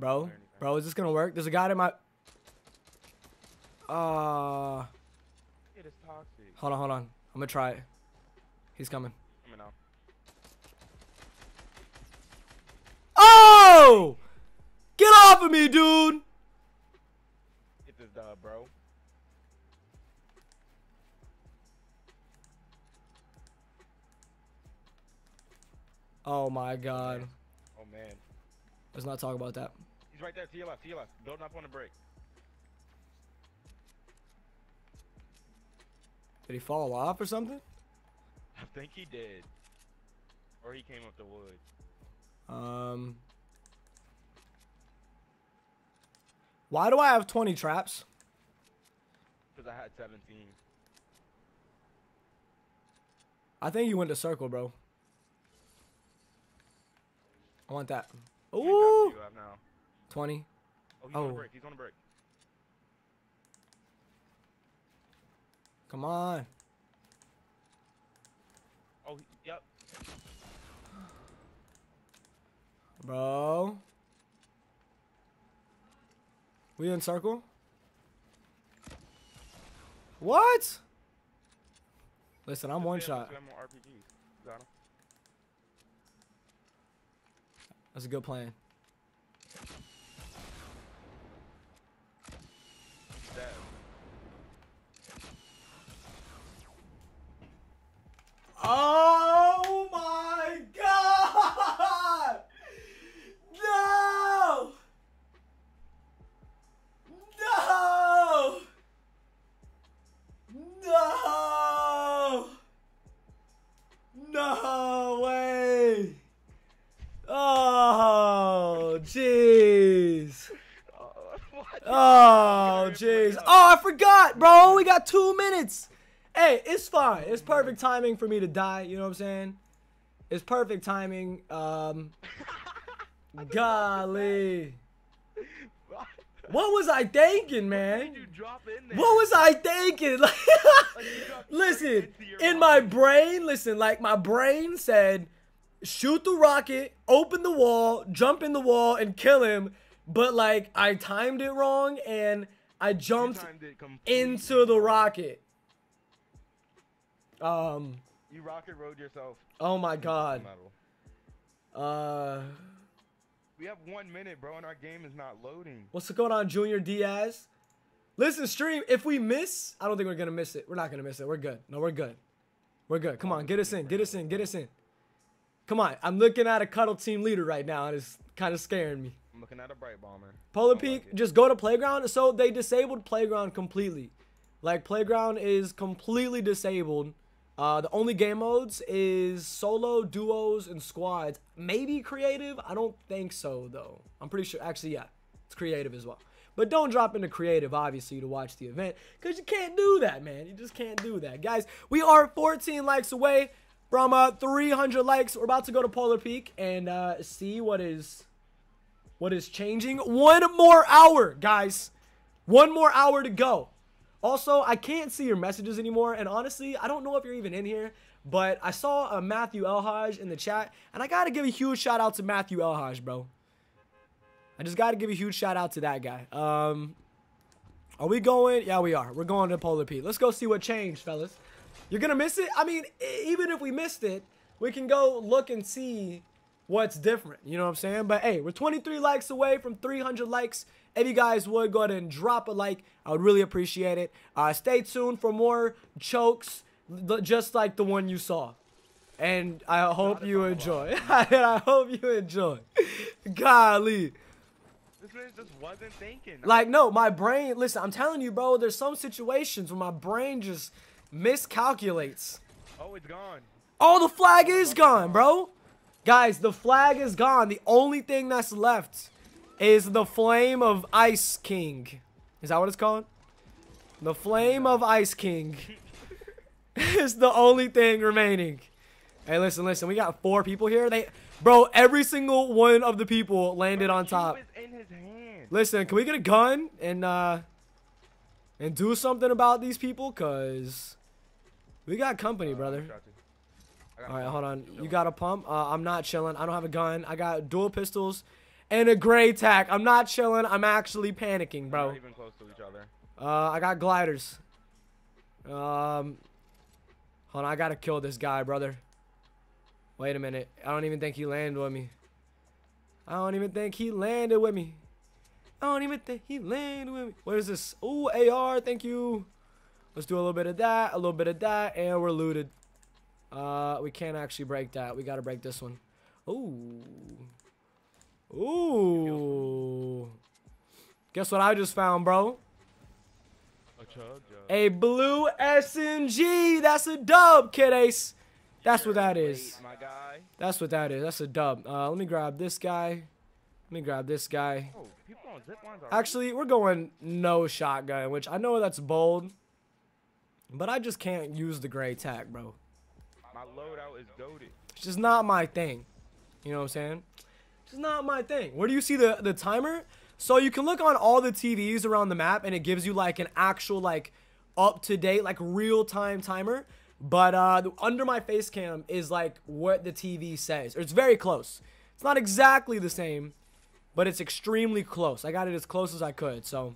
Bro, bro, is this gonna work? There's a guy in my... Uh... It is toxic. Hold on, hold on. I'm gonna try it. He's coming. Coming out. Oh! Get off of me, dude! Get this dub, bro. Oh my god. Oh man. Let's not talk about that. He's right there, to your left, to your left. Building up on the break. Did he fall off or something? I think he did. Or he came up the woods. Um. Why do I have twenty traps? Because I had seventeen. I think you went to circle, bro. I want that. Ooh! twenty. Oh, he's oh. on a break. He's on a break. Come on. Oh, yep. Bro. We in circle? What? Listen, I'm one shot. That's a good plan. Oh my god! No! No! No! No way! Oh, jeez. Oh, jeez. Oh, I forgot, bro. We got two minutes. Hey, it's fine. It's perfect timing for me to die. You know what I'm saying? It's perfect timing. Um, golly. What was I thinking, man? What was I thinking? Like, listen, in my brain, listen, like my brain said, shoot the rocket, open the wall, jump in the wall, and kill him. But, like, I timed it wrong, and I jumped into the rocket. Um, you rocket rode yourself. Oh my god. Uh, we have one minute, bro, and our game is not loading. What's going on, Junior Diaz? Listen, stream. If we miss, I don't think we're gonna miss it. We're not gonna miss it. We're good. No, we're good. We're good. Come on, get us in. Get us in. Get us in. Come on. I'm looking at a Cuddle Team Leader right now, and it's kind of scaring me. I'm looking at a Bright Bomber. Polar Peak. Just go to playground. So they disabled playground completely. Like playground is completely disabled. Uh, the only game modes is solo, duos, and squads. Maybe creative? I don't think so, though. I'm pretty sure. Actually, yeah. It's creative as well. But don't drop into creative, obviously, to watch the event. Because you can't do that, man. You just can't do that. Guys, we are fourteen likes away from uh, three hundred likes. We're about to go to Polar Peak and uh, see what is, what is changing. One more hour, guys. One more hour to go. Also, I can't see your messages anymore, and honestly, I don't know if you're even in here, but I saw uh, Matthew Elhage in the chat, and I gotta give a huge shout out to Matthew Elhage, bro. I just gotta give a huge shout out to that guy. Um, are we going? Yeah, we are. We're going to Polar Peak. Let's go see what changed, fellas. You're gonna miss it? I mean, even if we missed it, we can go look and see what's different. You know what I'm saying? But hey, we're twenty-three likes away from three hundred likes. If you guys would, go ahead and drop a like. I would really appreciate it. Uh, stay tuned for more chokes just like the one you saw. And I hope you enjoy. And I hope you enjoy. Golly. This man just wasn't thinking. Like, no, my brain, listen, I'm telling you, bro, there's some situations where my brain just miscalculates. Oh, it's gone. Oh, the flag is gone, bro. Guys, the flag is gone. The only thing that's left is the flame of Ice King. Is that what it's called? The flame of Ice King is the only thing remaining. Hey, listen, listen. We got four people here. They, bro, every single one of the people landed on top. Listen, can we get a gun and uh, and do something about these people? Cause we got company, brother. All right, hold on. You got a pump? Uh, I'm not chilling. I don't have a gun. I got dual pistols and a gray tack. I'm not chilling. I'm actually panicking, bro. We're not even close to each other. Uh, I got gliders. Um, hold on. I gotta kill this guy, brother. Wait a minute. I don't even think he landed with me. I don't even think he landed with me. I don't even think he landed with me. What is this? Ooh, A R. Thank you. Let's do a little bit of that, a little bit of that, and we're looted. Uh, we can't actually break that. We gotta break this one. Ooh. Ooh. Guess what I just found, bro? A, chug, chug. a blue S M G. That's a dub, Kid Ace. That's what that is. That's what that is. That's a dub. Uh, let me grab this guy. Let me grab this guy. Actually, we're going no shotgun, which I know that's bold, but I just can't use the gray tack, bro. My loadout is goated. It's just not my thing. You know what I'm saying? It's just not my thing. Where do you see the, the timer? So you can look on all the T Vs around the map, and it gives you like an actual like up-to-date, like real-time timer. But uh, the, under my face cam is like what the T V says. Or it's very close. It's not exactly the same, but it's extremely close. I got it as close as I could. So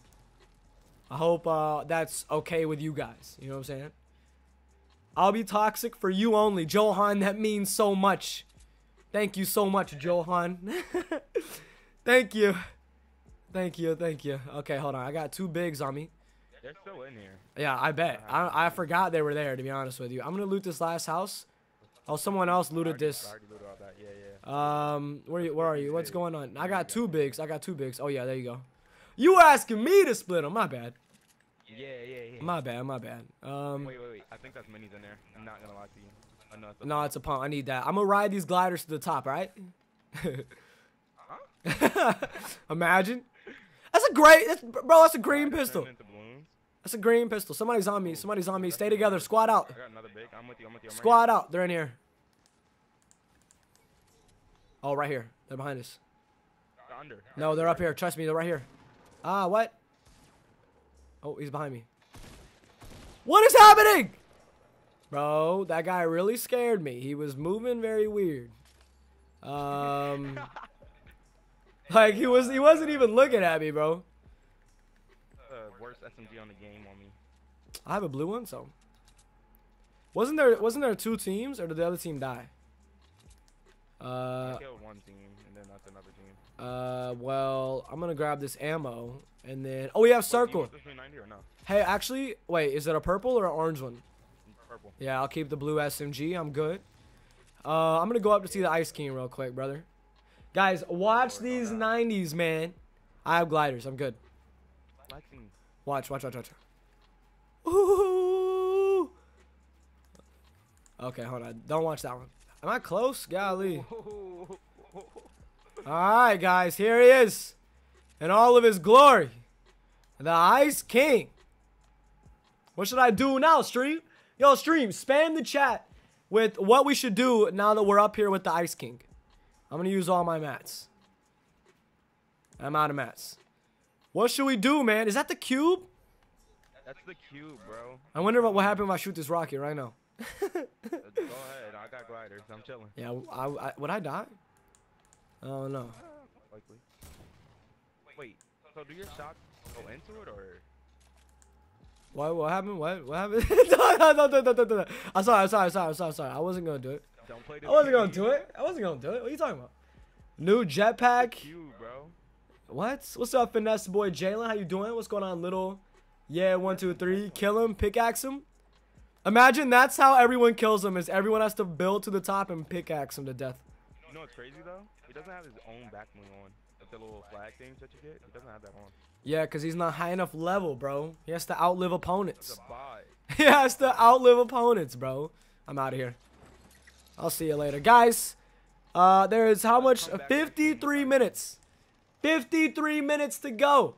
I hope uh, that's okay with you guys. You know what I'm saying? I'll be toxic for you only. Johan, that means so much. Thank you so much, Johan. Thank you. Thank you, thank you. Okay, hold on. I got two bigs on me. They're still in here. Yeah, I bet. I, I forgot they were there, to be honest with you. I'm going to loot this last house. Oh, someone else looted this. I already looted all that. Yeah, yeah. Um, where are you? Where are you? What's going on? I got two bigs. I got two bigs. Oh, yeah, there you go. You were asking me to split them. My bad. Yeah, yeah, yeah. My bad, my bad. Um, wait, wait, wait. I think that's minis in there. I'm not going to lie to you. Oh, no, it's a, no, it's a pump. I need that. I'm going to ride these gliders to the top, all right? uh-huh. Imagine. That's a great, that's, bro, that's a green pistol. That's a green pistol. Somebody's on me. Somebody's on me. Stay together. Squad out. I got another big. I'm with you. I'm with you. I'm Squad right out. They're in here. Oh, right here. They're behind us. They're under. No, they're up here. Trust me. They're right here. Ah, what? Oh, he's behind me. What is happening? Bro, that guy really scared me. He was moving very weird. Um, like he was—he wasn't even looking at me, bro. Uh, worst S M G on the game on me. I have a blue one, so. Wasn't there? Wasn't there two teams, or did the other team die? Uh. I killed one team, and then that's another team. Uh, well, I'm gonna grab this ammo, and then oh, we have circle. No? Hey, actually, wait, is it a purple or an orange one? Purple. Yeah, I'll keep the blue S M G. I'm good. Uh, I'm gonna go up to yeah. see the Ice King real quick, brother. Guys, watch oh, these nineties, man. I have gliders. I'm good. Watch, watch, watch, watch. Ooh. Okay, hold on. Don't watch that one. Am I close? Golly. Alright guys, here he is in all of his glory, the Ice King. What should I do now, stream? Yo, stream, spam the chat with what we should do now that we're up here with the Ice King. I'm gonna use all my mats. I'm out of mats. What should we do, man? Is that the cube? That's the cube, bro. I wonder what will happen if I shoot this rocket right now. Go ahead. I got gliders. I'm chilling. Yeah. I, I, would I die? I don't know. Likely. Wait. So do your shots go into it or? What? What happened? What? What happened? no, no, no, no, no, no. I'm sorry. I'm sorry. I'm sorry. I'm sorry. I'm sorry. I wasn't gonna do it. Don't play this I wasn't gonna do it. I wasn't gonna do it. What are you talking about? New jetpack. Bro. What? What's up, finesse boy Jalen? How you doing? What's going on, little? Yeah, one, two, three. Kill him. Pickaxe him. Imagine that's how everyone kills him. Is everyone has to build to the top and pickaxe him to death. You know what's crazy though? He doesn't have his own back move on. Like the little flag things that you get. He doesn't have that on. Yeah, cause he's not high enough level, bro. He has to outlive opponents. He has to outlive opponents, bro. I'm out of here. I'll see you later, guys. Uh, there is how much? fifty-three minutes. fifty-three minutes to go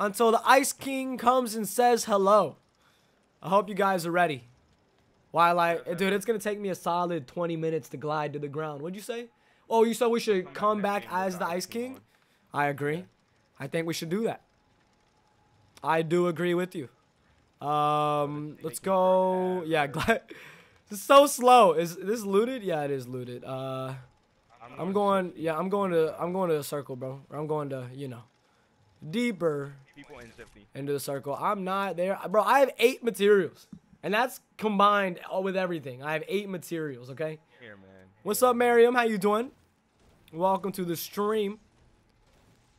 until the Ice King comes and says hello. I hope you guys are ready. While I, dude, it's gonna take me a solid twenty minutes to glide to the ground. What'd you say? Oh, you said we should come back as the Ice King? I agree. I think we should do that. I do agree with you. Um, let's go. Yeah, glide. It's so slow. Is this looted? Yeah, it is looted. Uh, I'm going. Yeah, I'm going to. I'm going to a circle, bro. I'm going to. You know, deeper into the circle. I'm not there, bro. I have eight materials, and that's combined with everything. I have eight materials. Okay. Here, man. What's up, Miriam? How you doing? Welcome to the stream.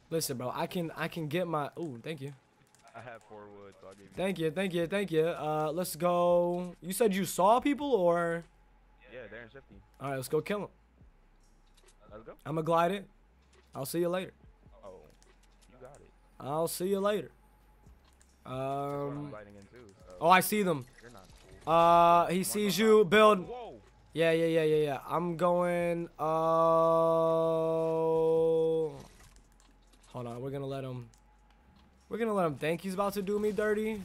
Listen, bro. I can. I can get my. Ooh, thank you. I have four wood, so I'll give you. Thank you, thank you, thank you. Uh, let's go. You said you saw people, or? Yeah, they're in fifty. All right, let's go kill them. Let's go. I'm gonna glide it. I'll see you later. Oh, you got it. I'll see you later. Um. Into, so. Oh, I see them. You're not cool. Uh, he One sees you. Five. Build. Whoa. Yeah, yeah, yeah, yeah, yeah. I'm going. Oh. Uh... Hold on, we're gonna let him. We're gonna let him think he's about to do me dirty.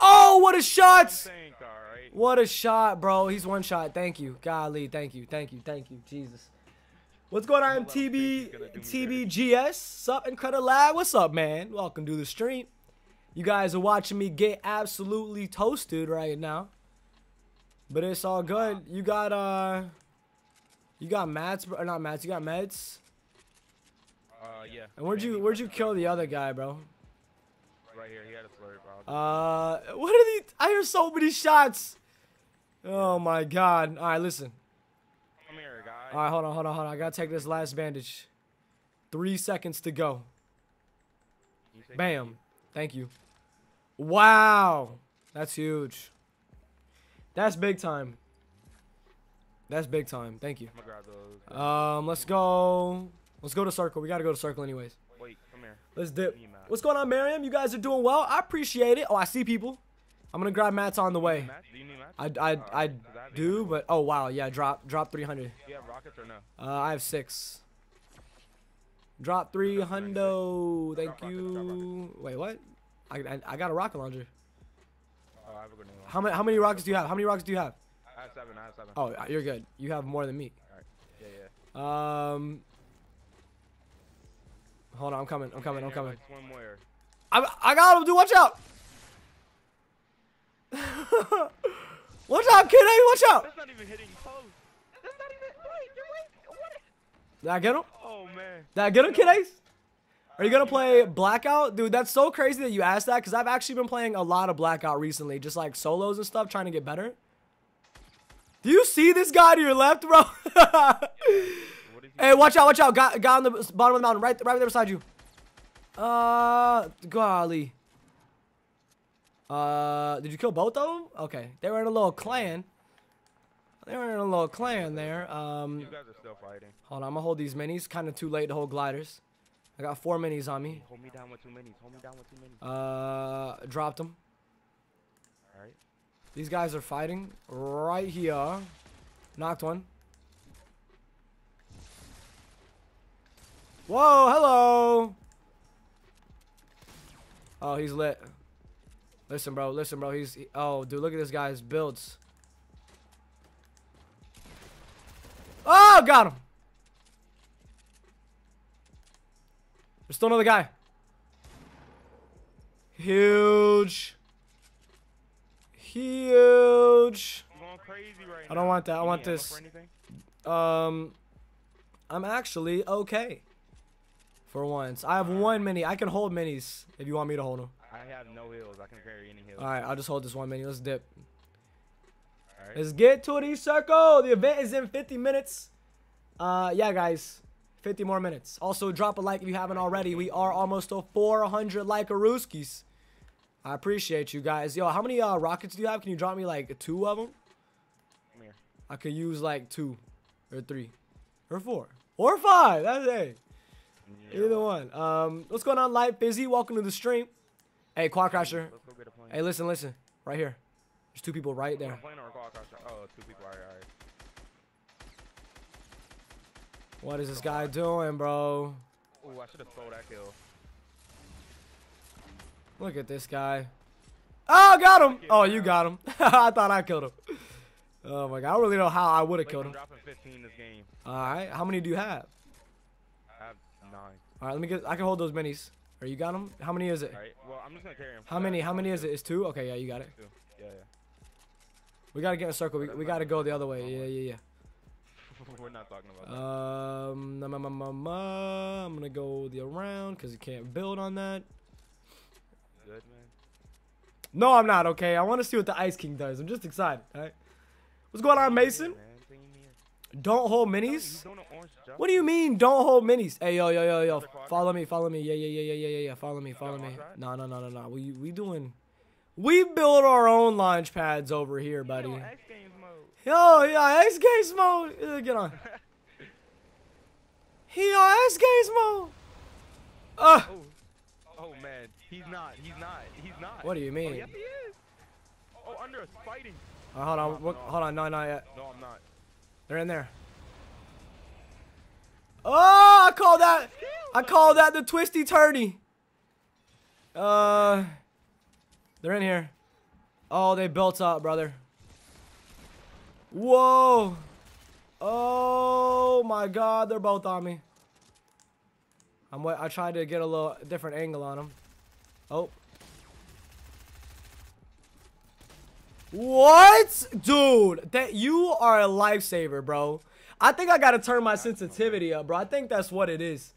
Oh, what a shot! What a shot, bro. He's one shot. Thank you. Golly, thank you. Thank you. Thank you. Jesus. What's going on, T B T B G S? Sup, Incredible Lab? What's up, man? Welcome to the stream. You guys are watching me get absolutely toasted right now. But it's all good. You got, uh... You got mats, bro? Or not mats? You got meds? Uh, yeah. And where'd you where'd you kill the other guy, bro? Right here. He had a flurry, bro. Uh, what are these? I hear so many shots. Oh my God! All right, listen. Come here, guy. All right, hold on, hold on, hold on. I gotta take this last bandage. Three seconds to go. Bam! Thank you. Wow, that's huge. That's big time. That's big time. Thank you. I'm gonna grab those. Um, let's go. Let's go to circle. We gotta go to circle anyways. Wait, come here. Let's dip. What's going on, Miriam? You guys are doing well. I appreciate it. Oh, I see people. I'm gonna grab mats on the way. Do you need mats? I I I do, but oh wow, yeah. Drop drop three hundred. Do you have rockets or no? Uh, I have six. Drop three hundred. Thank you. Wait, what? I I, I got a rocket launcher. Oh, I have a grenade launcher. How many how many rockets do you have? How many rockets do you have? I have seven, I have seven. Oh, you're good. You have more than me. All right. Yeah, yeah. Um. Hold on, I'm coming. I'm coming. I'm coming. I I got him, dude. Watch out. Watch out, kid. Hey, watch out. That's not even hitting close. That's not even. Wait, you're right. What? Did I get him? Oh man. Did I get him, Kid Ace? Are you gonna play Blackout, dude? That's so crazy that you asked that, because I've actually been playing a lot of Blackout recently, just like solos and stuff, trying to get better. Do you see this guy to your left, bro? Hey, watch out, watch out. Guy, guy on the bottom of the mountain, right, right there beside you. Uh, golly. Uh, did you kill both of them? Okay, they were in a little clan. They were in a little clan there. Um, you guys are still fighting. Hold on, I'm gonna hold these minis. Kind of too late to hold gliders. I got four minis on me. Hold me down with two minis. Hold me down with two minis. Uh, dropped them. All right. These guys are fighting right here. Knocked one. Whoa, hello. Oh, he's lit. Listen, bro. Listen, bro. He's... He, oh, dude, look at this guy's builds. Oh, got him. There's still another guy. Huge. Huge. I'm going crazy right I don't now. want that. I want this. Um, I'm actually okay. For once. I have one mini. I can hold minis if you want me to hold them. I have no heals. I can carry any heals. Alright, I'll just hold this one mini. Let's dip. All right. Let's get to the circle. The event is in fifty minutes. Uh, yeah, guys. fifty more minutes. Also, drop a like if you haven't already. We are almost to four hundred like-a-rooskies. I appreciate you guys. Yo, how many uh, rockets do you have? Can you drop me, like, two of them? Come here. I could use, like, two. Or three. Or four. Or five. That's it. Yeah. Either one. Um, what's going on, Light Fizzy? Welcome to the stream. Hey, Quad Crasher. Hey, listen, listen. Right here. There's two people right there. Oh, two people. All right, all right. What is this guy doing, bro? Ooh, I should have stole that kill. Look at this guy. Oh, got him. Oh, you got him. I thought I killed him. Oh, my God. I don't really know how I would have killed him. All right. How many do you have? Nine. All right, let me get. I can hold those minis. Or you got them? How many is it? All right. Well, I'm just gonna carry them. How many? How many is it? It's two. Okay, yeah, you got it. Two. Yeah, yeah. We gotta get in a circle. We, we gotta go the other way. Yeah, yeah, yeah. We're not talking about that. Um, nah, nah, nah, nah, nah. I'm gonna go the around because you can't build on that. Good, man. No, I'm not. Okay, I want to see what the Ice King does. I'm just excited. All right. What's going on, Mason? Don't hold minis? What do you mean don't hold minis? Hey, yo, yo, yo, yo. Follow me, follow me. Yeah, yeah, yeah, yeah, yeah, yeah. Follow me, follow me. No, no, no, no, no. We we doing... We build our own launch pads over here, buddy. Yo, yeah, Ice Games mode. Get on. He on Ice Games mode. Uh. Oh, man. He's not. He's not. He's not. What do you mean? Yes, he is. Oh, under us fighting. Hold on. Hold on. No, not yet. No, I'm not. They're in there. Oh, I call that, I call that the twisty turdy. Uh, they're in here. Oh, they built up, brother. Whoa. Oh my God, they're both on me. I'm. I tried to get a little different angle on them. Oh. What? Dude, that you are a lifesaver, bro. I think I gotta turn my sensitivity up, bro. I think that's what it is.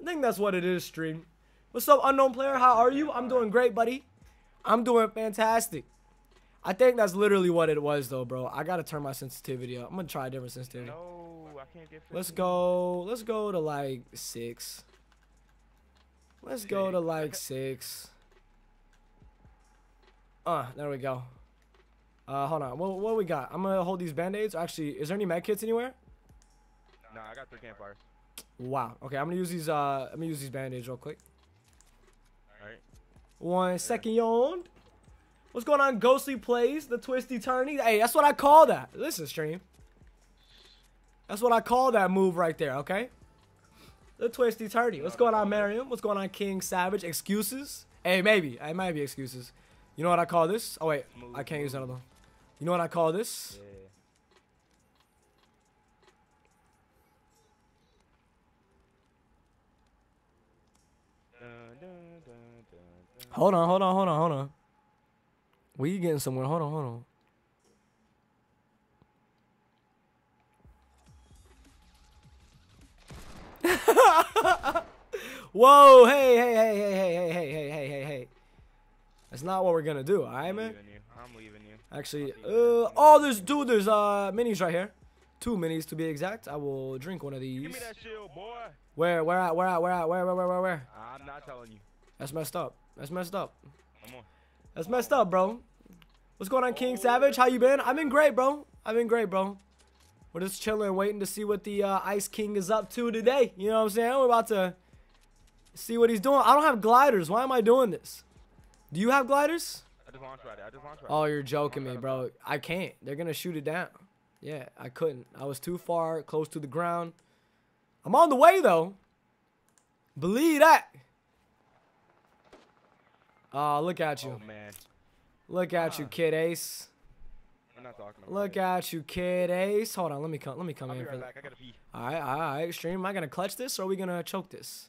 I think that's what it is, stream. What's up, unknown player? How are you? I'm doing great, buddy. I'm doing fantastic. I think that's literally what it was, though, bro. I gotta turn my sensitivity up. I'm gonna try a different sensitivity. No, I can't get fifteen. Let's go. Let's go to, like, six. Let's go to, like, six. Uh, there we go. Uh, hold on. What, what we got? I'm gonna hold these band-aids. Actually, is there any med kits anywhere? Nah, I got three campfires. Wow. Okay, I'm gonna use these. Uh, I'm gonna use these band-aids real quick. All right. One second, yon. What's going on, Ghostly Plays? The twisty turny. Hey, that's what I call that. Listen, stream. That's what I call that move right there. Okay. The twisty turny. What's going on, Mariam? What's going on, King Savage? Excuses? Hey, maybe. It might be excuses. You know what I call this? Oh wait, I can't use another one. You know what I call this? Yeah. Hold on, hold on, hold on, hold on. We getting somewhere. Hold on, hold on. Whoa, hey, hey, hey, hey, hey, hey, hey, hey, hey, hey, hey. That's not what we're gonna do, alright, man? You. I'm leaving you. Actually, uh, oh, there's, dude, there's uh, minis right here. Two minis to be exact. I will drink one of these. Give me that shield, boy. Where, where at, where at, where at, where, where, where, where, where? I'm not telling you. That's messed up. That's messed up. Come on. That's messed up, bro. What's going on, King oh. Savage? How you been? I've been great, bro. I've been great, bro. We're just chilling, waiting to see what the uh, Ice King is up to today. You know what I'm saying? We're about to see what he's doing. I don't have gliders. Why am I doing this? Do you have gliders? I just launched right I just launched right Oh, you're joking me, bro. I can't. They're going to shoot it down. Yeah, I couldn't. I was too far, close to the ground. I'm on the way, though. Believe that. Oh, look at you. Oh, man. Look at you, Kid Ace. I'm not talking about Look it. at you, Kid Ace. Hold on. Let me come Let me come I'll in. Be right for back. I gotta pee. All right, all right. Stream, am I going to clutch this, or are we going to choke this?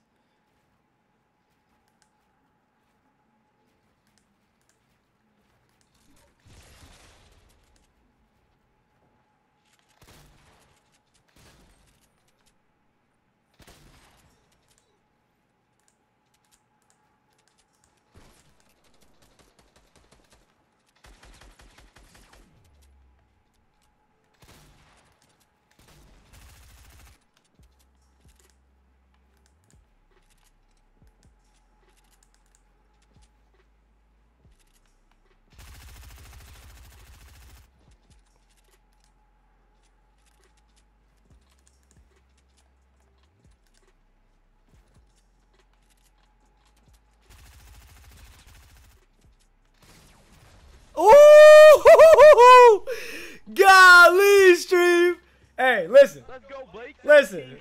Listen.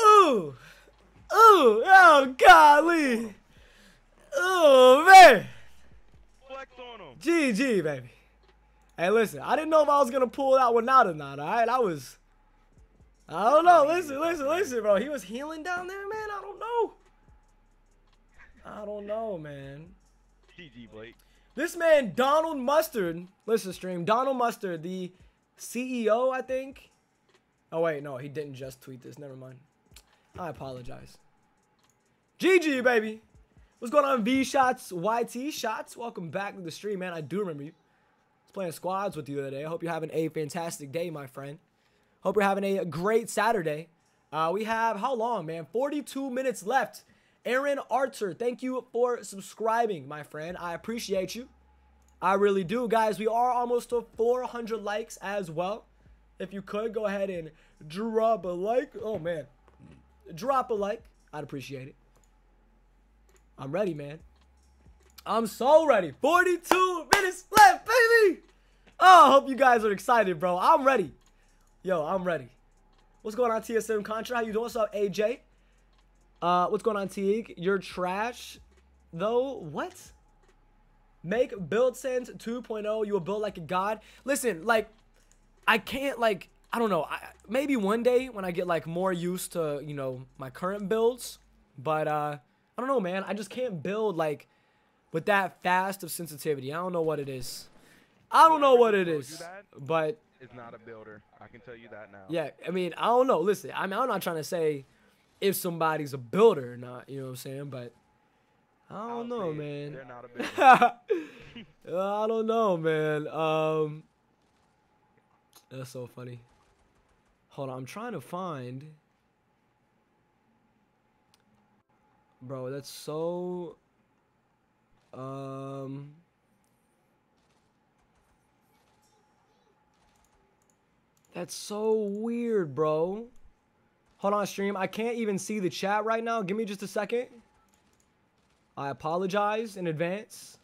Ooh. Ooh. Oh, golly. Ooh, man. G G, baby. Hey, listen. I didn't know if I was going to pull that one out or not, all right? I was... I don't know. Listen, listen, listen, bro. He was healing down there, man. I don't know. I don't know, man. G G, Blake. This man, Donald Mustard. Listen, stream. Donald Mustard, the C E O, I think. Oh, wait. No, he didn't just tweet this. Never mind. I apologize. G G, baby. What's going on, V-Shots, Y T Shots? Welcome back to the stream, man. I do remember you. I was playing squads with you the other day. I hope you're having a fantastic day, my friend. Hope you're having a great Saturday. Uh, we have, how long, man? forty-two minutes left. Aaron Archer, thank you for subscribing, my friend. I appreciate you. I really do. Guys, we are almost to four hundred likes as well. If you could, go ahead and drop a like. Oh, man. Drop a like. I'd appreciate it. I'm ready, man. I'm so ready. forty-two minutes left, baby. Oh, I hope you guys are excited, bro. I'm ready. Yo, I'm ready. What's going on, T S M Contra? How you doing? What's up, A J? Uh, what's going on, Teague? You're trash, though. What? Make build sense two point oh. You will build like a god. Listen, like, I can't, like, I don't know. I, maybe one day when I get, like, more used to, you know, my current builds. But, uh, I don't know, man. I just can't build, like, with that fast of sensitivity. I don't know what it is. I don't know what it is, but... is not a builder. I can tell you that now. Yeah, I mean, I don't know. Listen, I mean, I'm not trying to say if somebody's a builder or not, you know what I'm saying, but I don't know, man. They're not a builder. I don't know, man. Um, that's so funny. Hold on, I'm trying to find... Bro, that's so... Um... That's so weird, bro. Hold on, stream. I can't even see the chat right now. Give me just a second. I apologize in advance.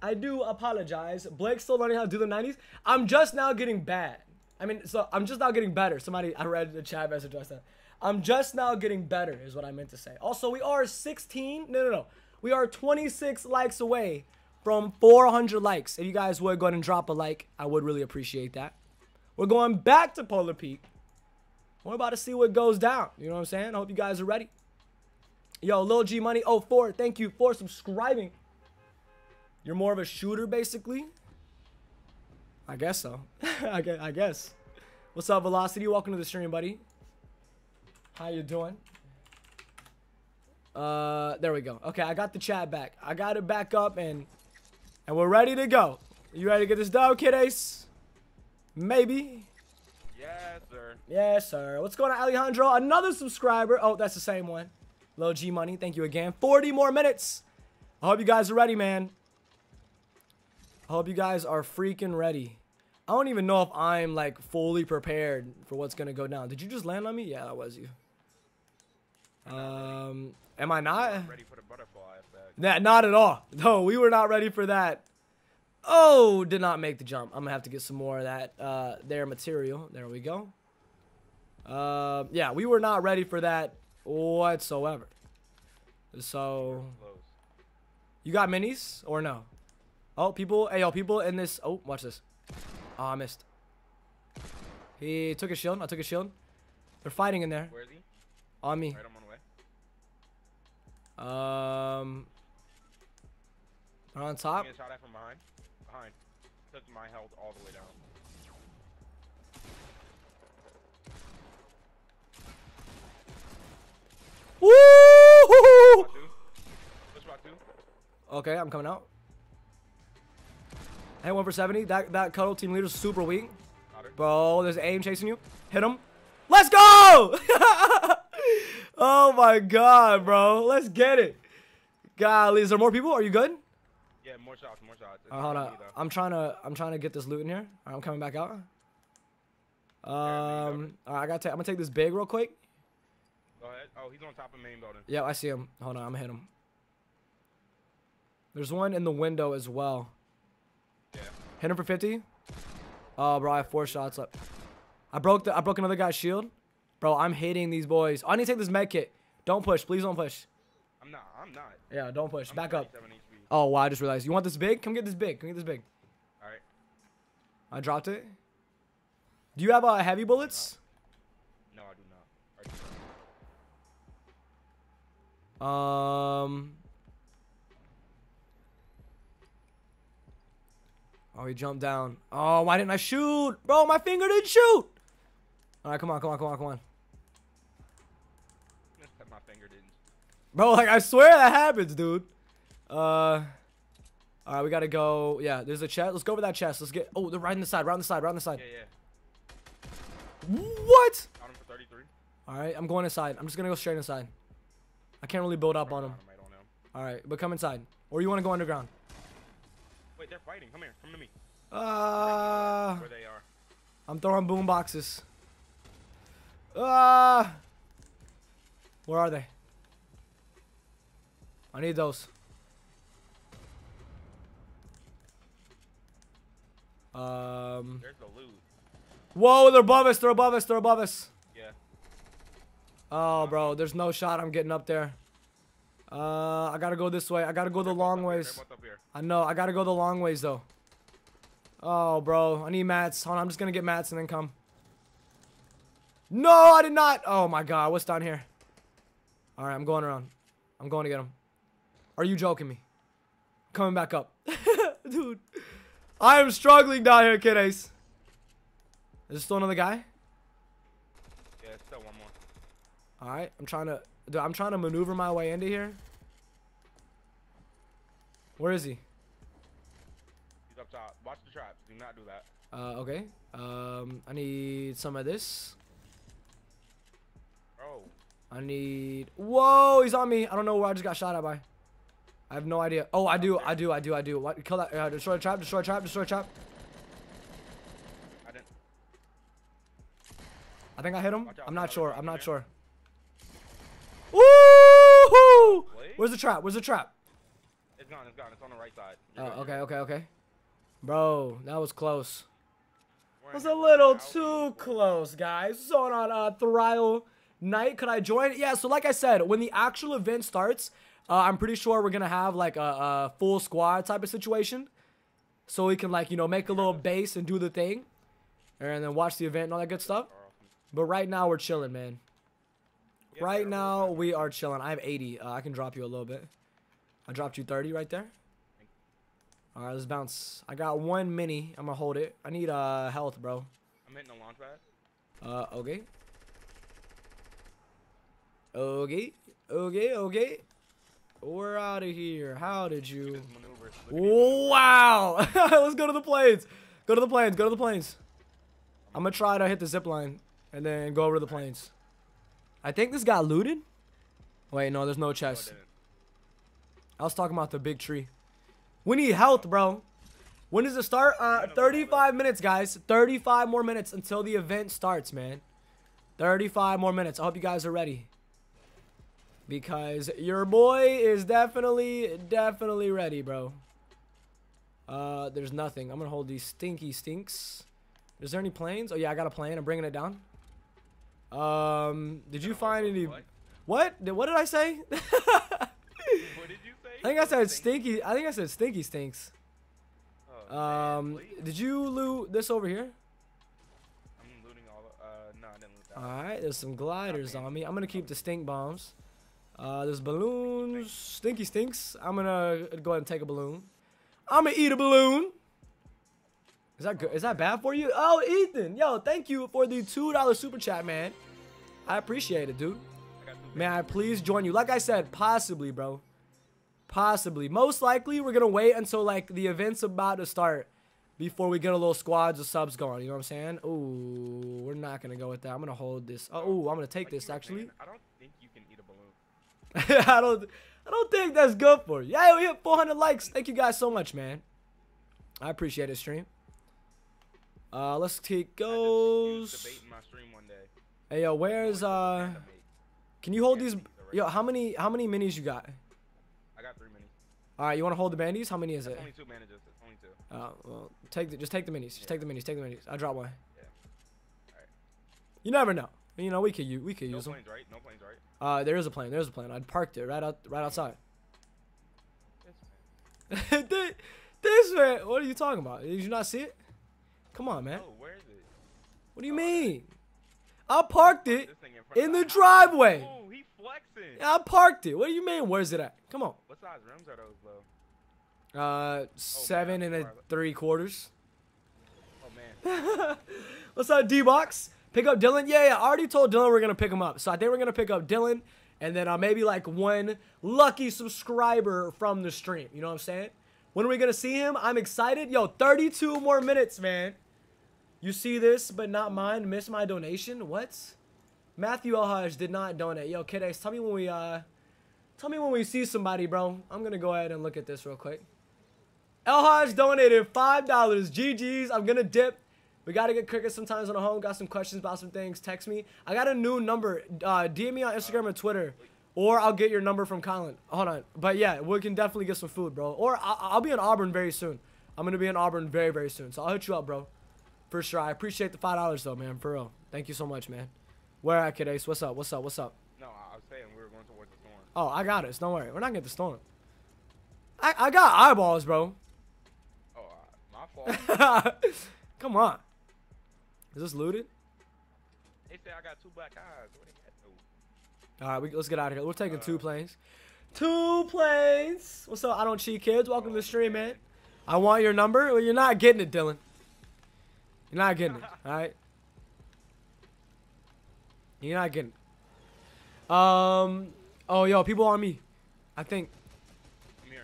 I do apologize. Blake's still learning how to do the nineties. I'm just now getting bad. I mean, so I'm just now getting better. Somebody, I read the chat message last time. I'm just now getting better is what I meant to say. Also, we are sixteen. No, no, no. We are twenty-six likes away from four hundred likes. If you guys would go ahead and drop a like, I would really appreciate that. We're going back to Polar Peak. We're about to see what goes down. You know what I'm saying? I hope you guys are ready. Yo, Lil G Money oh four, thank you for subscribing. You're more of a shooter, basically? I guess so. I guess. What's up, Velocity? Welcome to the stream, buddy. How you doing? Uh, there we go. Okay, I got the chat back. I got it back up, and... and we're ready to go. You ready to get this done, Kid Ace? Maybe. Yes, sir. Yes, sir. What's going on, Alejandro? Another subscriber. Oh, that's the same one. Lil G Money. Thank you again. forty more minutes. I hope you guys are ready, man. I hope you guys are freaking ready. I don't even know if I'm, like, fully prepared for what's going to go down. Did you just land on me? Yeah, that was you. Um... Am I not? I'm ready for the butterfly effect. Nah, not at all. No, we were not ready for that. Oh, did not make the jump. I'm going to have to get some more of that, uh, their material. There we go. Uh, yeah, we were not ready for that whatsoever. So, you got minis or no? Oh, people. Hey, yo, people in this. Oh, watch this. Oh, I missed. He took a shield. I took a shield. They're fighting in there. Where is he? On me. Right, I'm on the way. Um, they're on top. Shot at from behind. Behind. Took my health all the way down. Woo! Push rock two. Okay, I'm coming out. Hey, one for seventy. That that Cuddle Team Leader's super weak. Bro, there's aim chasing you. Hit him. Let's go! Oh my god, bro. Let's get it. Golly, is there more people? Are you good? Yeah, more shots, more shots. Right, hold on. I'm trying to I'm trying to get this loot in here. All right, I'm coming back out. Um all right, I got I'm going to take this big real quick. Go ahead. Oh, he's on top of main building. Yeah, I see him. Hold on, I'm going to hit him. There's one in the window as well. Yeah. Hit him for fifty. Oh, bro, I have four shots up. I broke the I broke another guy's shield. Bro, I'm hitting these boys. Oh, I need to take this med kit. Don't push. Please don't push. I'm not. I'm not. Yeah, don't push. I'm back up. Oh, wow. I just realized. You want this big? Come get this big. Come get this big. All right. I dropped it. Do you have uh, heavy bullets? No, I do not. I do not. Um. Oh, he jumped down. Oh, why didn't I shoot? Bro, my finger didn't shoot. All right, come on, come on, come on, come on. My finger didn't. Bro, like, I swear that happens, dude. Uh, all right, we got to go. Yeah, there's a chest. Let's go over that chest. Let's get. Oh, they're right on the side, right on the side, right on the side. Yeah, yeah. What? Got him for thirty-three. All right, I'm going inside. I'm just going to go straight inside. I can't really build up right on him. him. Right on him. All right, but come inside. Or you want to go underground. Wait, they're fighting. Come here. Come to me. Uh, where they are. I'm throwing boom boxes. Uh, where are they? I need those. Um. There's the loot. Whoa, they're above us. They're above us. They're above us. Yeah. Oh, bro. There's no shot. I'm getting up there. Uh, I gotta go this way. I gotta go the long ways. I know. I gotta go the long ways, though. Oh, bro. I need mats. Hold on. I'm just gonna get mats and then come. No, I did not. Oh, my God. What's down here? All right. I'm going around. I'm going to get him. Are you joking me? Coming back up. Dude. I am struggling down here, Kid Ace. Is there still another guy? Yeah, still one more. All right. I'm trying to... Dude, I'm trying to maneuver my way into here. Where is he? He's up top. Watch the traps. Do not do that. Uh, okay. Um, I need some of this. Oh. I need... Whoa, he's on me. I don't know where I just got shot at by. I have no idea. Oh, I do. I do. I do. I do. What? Kill that. Uh, destroy a trap. Destroy a trap. Destroy a trap. I didn't. I think I hit him. I'm not sure. I'm not sure. Woo-hoo! Where's the trap? Where's the trap? It's gone. It's gone. It's on the right side. Oh, okay, okay, okay. Bro, that was close. It was a little too close, guys. So on uh, trial night, could I join? Yeah. So like I said, when the actual event starts, uh, I'm pretty sure we're gonna have like a, a full squad type of situation, so we can like you know make a little base and do the thing, and then watch the event and all that good stuff. But right now we're chilling, man. Right now, we are chilling. I have eighty. Uh, I can drop you a little bit. I dropped you thirty right there. All right, let's bounce. I got one mini. I'm going to hold it. I need uh, health, bro. I'm hitting the launch pad. Uh, okay. Okay. Okay, okay. We're out of here. How did you... Wow. Let's go to the planes. Go to the planes. Go to the planes. I'm going to try to hit the zip line and then go over to the planes. I think this got looted. Wait, no, there's no chest. I was talking about the big tree. We need health, bro. When does it start? Uh, thirty-five minutes, guys. thirty-five more minutes until the event starts, man. thirty-five more minutes. I hope you guys are ready. Because your boy is definitely, definitely ready, bro. Uh, there's nothing. I'm going to hold these stinky stinks. Is there any planes? Oh, yeah, I got a plane. I'm bringing it down. Um, did you find any... What? What did, what did I say? What did you say? I think I said stinky. I think I said stinky stinks. Oh, um, man, did you loot this over here? I'm looting all of, uh, no, I didn't loot that. All right, there's some gliders on me. I'm going to keep the stink bombs. Uh, there's balloons. Stinky stinks. I'm going to go ahead and take a balloon. I'm going to eat a balloon. Is that good? Is that bad for you? Oh, Ethan. Yo, thank you for the two dollar super chat, man. I appreciate it, dude. May I please join you? Like I said, possibly, bro. Possibly. Most likely, we're going to wait until, like, the event's about to start before we get a little squads of subs going. You know what I'm saying? Ooh, we're not going to go with that. I'm going to hold this. Oh, ooh, I'm going to take this, actually. I don't think you can eat a balloon. I don't I don't think that's good for you. Yeah, we hit four hundred likes. Thank you guys so much, man. I appreciate it, stream. Uh, let's take goes. Hey, yo, where's uh? Can you hold these? Yo, how many how many minis you got? I got three minis. All right, you want to hold the bandies? How many is it? Only two bandages. Only two. Uh, well, take the, just take the minis. Just take the minis. Take the minis. I dropped one. Yeah. All right. You never know. You know, we could use we could use them. No planes, right? No planes, right? Uh, there is a plane. There's a plane. I parked it right out right outside. This man. this, this man. What are you talking about? Did you not see it? Come on, man. Oh, where is it? What do you oh, mean? I parked it in, in the driveway. Oh, he flexing. I parked it. What do you mean? Where's it at? Come on. What size rims are those, though? Uh, seven oh, and a three quarters. Oh man. What's up, D-Box? Pick up Dylan? Yeah, yeah, I already told Dylan we're going to pick him up. So I think we're going to pick up Dylan and then uh, maybe like one lucky subscriber from the stream. You know what I'm saying? When are we going to see him? I'm excited. Yo, thirty-two more minutes, man. You see this, but not mine. Miss my donation? What? Matthew Elhage did not donate. Yo, Kid Ace, tell me when we, uh, tell me when we see somebody, bro. I'm going to go ahead and look at this real quick. Elhage donated five dollars. G G's. I'm going to dip. We got to get cricket sometimes on the home. Got some questions about some things. Text me. I got a new number. Uh, D M me on Instagram or Twitter. Or I'll get your number from Colin. Hold on. But yeah, we can definitely get some food, bro. Or I I'll be in Auburn very soon. I'm going to be in Auburn very, very soon. So I'll hit you up, bro. For sure. I appreciate the five dollars, though, man. For real. Thank you so much, man. Where at, Kid Ace? What's up? What's up? What's up? No, I was saying we were going towards the storm. Oh, I got us. Don't worry. We're not getting the storm. I, I got eyeballs, bro. Oh, uh, my fault. Come on. Is this looted? They say I got two black eyes. What do you got? All right, we, let's get out of here. We're taking uh, two planes. Two planes. What's up? I don't cheat, kids. Welcome oh, to the stream, man. man. I want your number. Well, you're not getting it, Dylan. You're not getting it. All right. You're not getting it. Um. Oh, yo, people on me. I think. I'm here.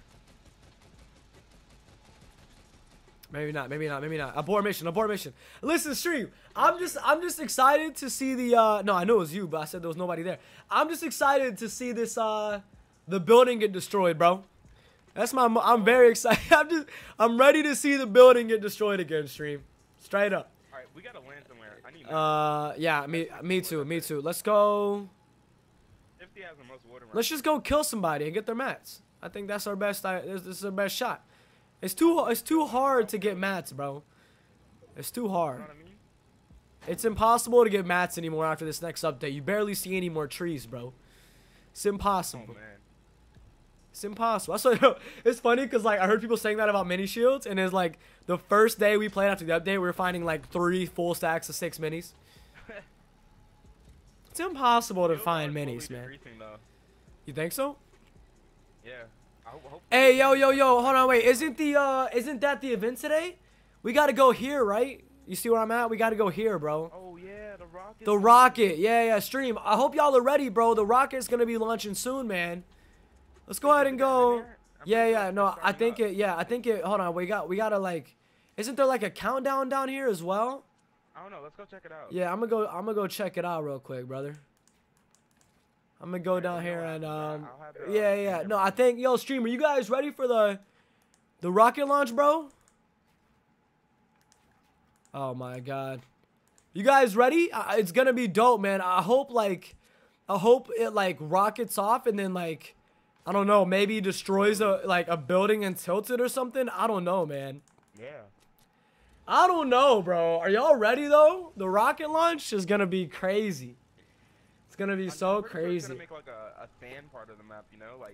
Maybe not. Maybe not. Maybe not. Abort mission. Abort mission. Listen, stream. I'm just. I'm just excited to see the. Uh, no, I knew it was you, but I said there was nobody there. I'm just excited to see this. Uh, the building get destroyed, bro. That's my. I'm very excited. I'm just. I'm ready to see the building get destroyed again, stream. Straight up. All right, we gotta land somewhere. I need. Uh, yeah. Me. Me too. Me too. Let's go. fifty has the most water. Let's just go kill somebody and get their mats. I think that's our best. I, this is our best shot. It's too it's too hard to get mats, bro. It's too hard. You know what I mean? It's impossible to get mats anymore after this next update. You barely see any more trees, bro. It's impossible. Oh, man. It's impossible. That's why, it's funny because like I heard people saying that about mini shields, and it's like the first day we played after the update, we were finding like three full stacks of six minis. It's impossible to find minis, man. You think so? Yeah. Hey, yo, yo, yo, hold on, wait, isn't the, uh, isn't that the event today? We gotta go here, right? You see where I'm at? We gotta go here, bro. Oh, yeah, the rocket. The rocket, yeah, yeah, stream. I hope y'all are ready, bro. The rocket's gonna be launching soon, man. Let's go ahead and go. Yeah, yeah, no, I think it, yeah, I think it, hold on, we got, we gotta, like, isn't there, like, a countdown down here as well? I don't know, let's go check it out. Yeah, I'm gonna go, I'm gonna go check it out real quick, brother. I'm gonna go down here and um yeah yeah no I think yo stream, are you guys ready for the the rocket launch, bro? Oh my god, you guys ready? I, it's gonna be dope, man. I hope like I hope it like rockets off and then like I don't know, maybe destroys a like a building and tilts it or something. I don't know, man. Yeah. I don't know, bro. Are y'all ready though? The rocket launch is gonna be crazy. Gonna be so crazy.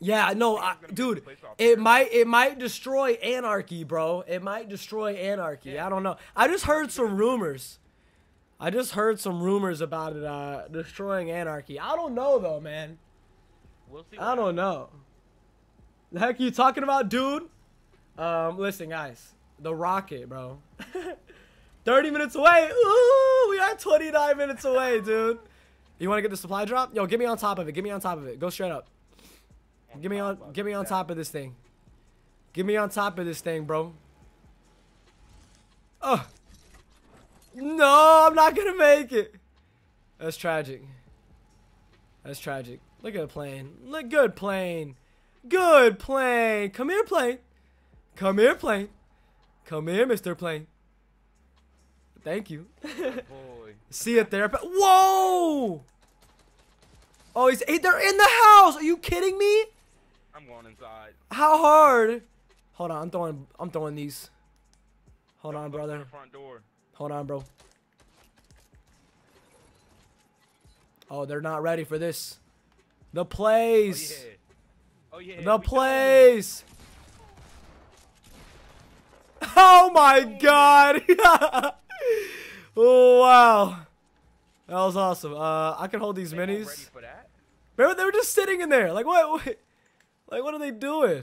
Yeah, no, I, dude, it might it might destroy anarchy, bro. It might destroy anarchy. Yeah. I don't know. I just heard some rumors. I just heard some rumors about it uh, destroying anarchy. I don't know though, man. We'll see. I don't know. The heck you talking about, dude? Um, listen, guys, the rocket, bro. Thirty minutes away. Ooh, we are twenty-nine minutes away, dude. You want to get the supply drop? Yo, get me on top of it. Get me on top of it. Go straight up. Get me on. Get me on top of this thing. Get me on top of this thing, bro. Oh. No, I'm not gonna make it. That's tragic. That's tragic. Look at the plane. Look, good plane. Good plane. Come here, plane. Come here, plane. Come here, Mister Plane. Thank you. See it there. Whoa! Oh, he's they're in the house. Are you kidding me? I'm going inside. How hard? Hold on, I'm throwing. I'm throwing these. Hold Don't on, brother. Front door. Hold on, bro. Oh, they're not ready for this. The plays. Oh, yeah. Oh, yeah. The we plays. Oh, my God. Oh, wow. That was awesome. Uh, I can hold these they minis. Ready for that? Remember, they were just sitting in there. Like, what? what like, what are they doing?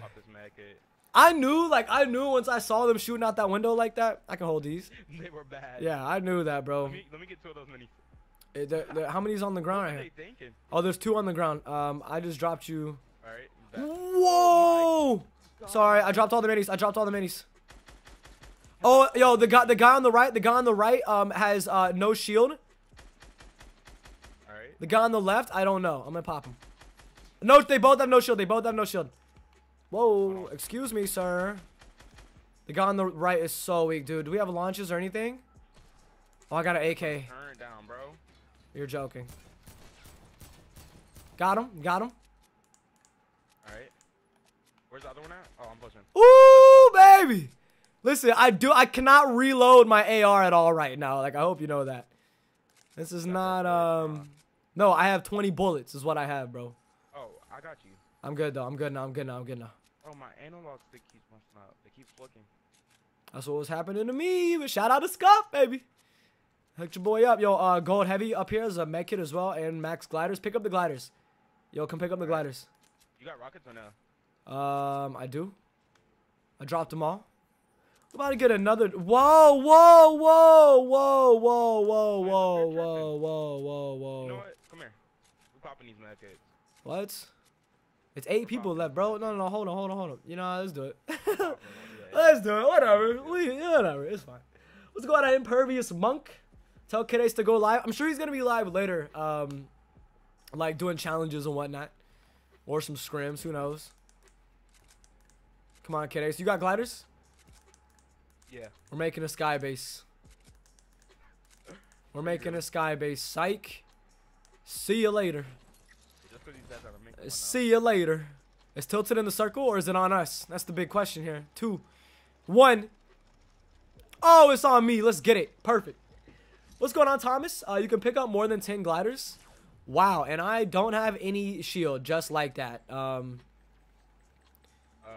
I knew, like, I knew once I saw them shooting out that window like that, I can hold these. They were bad. Yeah, I knew that, bro. Let me, let me get two of those minis. It, they're, they're, how many's on the ground right here? Oh, there's two on the ground. Um, I just dropped you. All right. Back. Whoa! Oh, sorry, I dropped all the minis. I dropped all the minis. Oh, yo, the guy, the guy on the right, the guy on the right, um, has uh no shield. All right. The guy on the left, I don't know. I'm gonna pop him. No, they both have no shield. They both have no shield. Whoa! Excuse me, sir. The guy on the right is so weak, dude. Do we have launches or anything? Oh, I got an A K. Turn down, bro. You're joking. Got him. Got him. All right. Where's the other one at? Oh, I'm pushing. Ooh, baby. Listen, I do. I cannot reload my A R at all right now. Like, I hope you know that. This is not. Um. No, I have twenty bullets. Is what I have, bro. Oh, I got you. I'm good though. I'm good now. I'm good now. I'm good now. Oh, my analog stick keeps messing up. It keeps flicking. That's what was happening to me. But shout out to Scuff, baby. Hook your boy up. Yo, uh, Gold Heavy up here is a med kit as well, and Max Gliders. Pick up the gliders. Yo, come pick up the gliders. You got rockets or no? Um, I do. I dropped them all. I'm about to get another. Whoa, whoa, whoa, whoa, whoa, whoa, whoa, whoa, whoa, whoa, whoa. You know what? Come here. We're popping these med kits. What? It's eight people left, bro. No, no, no. Hold on, hold on, hold on. You know, let's do it. Let's do it. Whatever. We, whatever. It's fine. What's going on, Impervious Monk? Tell Kid Ace to go live. I'm sure he's gonna be live later, um, like doing challenges and whatnot, or some scrims. Who knows? Come on, Kid Ace. You got gliders? Yeah. We're making a sky base. We're making a sky base. Psych. See you later. See you later. Is Tilted in the circle or is it on us? That's the big question here. Two, one. Oh, it's on me. Let's get it. Perfect. What's going on, Thomas? Uh, you can pick up more than ten gliders. Wow, and I don't have any shield, just like that. Um, uh,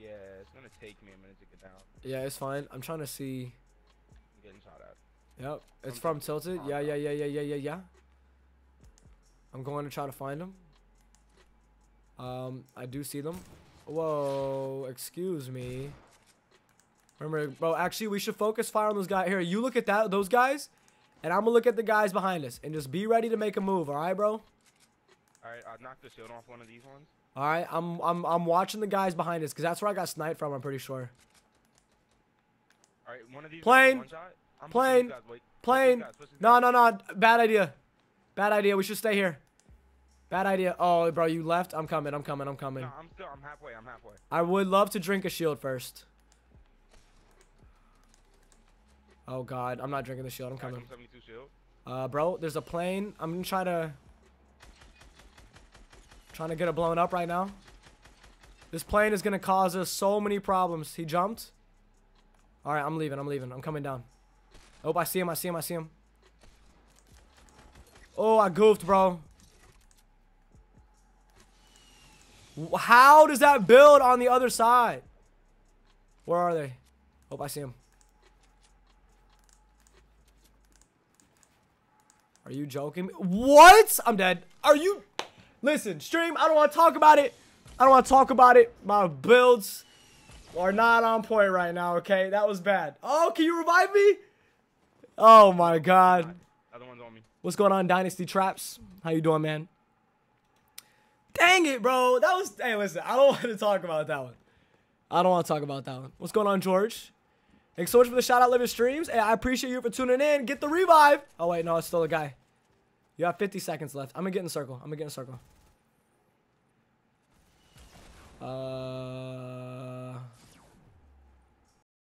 yeah, it's gonna take me a minute to get down. Yeah, it's fine. I'm trying to see. I'm getting shot at. Yep, it's I'm from Tilted. Yeah, yeah, yeah, yeah, yeah, yeah, yeah. I'm going to try to find them. Um, I do see them. Whoa, excuse me. Remember, bro. Actually, we should focus fire on those guys here. You look at that, those guys. And I'm going to look at the guys behind us. And just be ready to make a move. All right, bro? All right. I'll knock the shield off one of these ones. All right. I'm, I'm, I'm watching the guys behind us. Because that's where I got sniped from, I'm pretty sure. All right. One of these. Plane. Plane. Plane. No, no, no. Bad idea. Bad idea. We should stay here. Bad idea. Oh, bro. You left. I'm coming. I'm coming. I'm coming. No, I'm still. I'm halfway. I'm halfway. I would love to drink a shield first. Oh, God. I'm not drinking the shield. I'm coming. Uh, bro, there's a plane. I'm going to try to... Trying to get it blown up right now. This plane is going to cause us so many problems. He jumped. All right, I'm leaving. I'm leaving. I'm coming down. Oh, I see him. I see him. I see him. Oh, I goofed, bro. How does that build on the other side? Where are they? Oh, I see him. Are you joking me? What? I'm dead. Are you? Listen, stream, I don't want to talk about it. I don't want to talk about it. My builds are not on point right now, okay? That was bad. Oh, can you revive me? Oh, my God. Other one's on me. What's going on, Dynasty Traps? How you doing, man? Dang it, bro. That was... Hey, listen, I don't want to talk about that one. I don't want to talk about that one. What's going on, George? Thanks so much for the shout-out, Living Streams. Hey, I appreciate you for tuning in. Get the revive. Oh, wait, no, it's still a guy. You have fifty seconds left. I'm going to get in a circle. I'm going to get in a circle. Uh,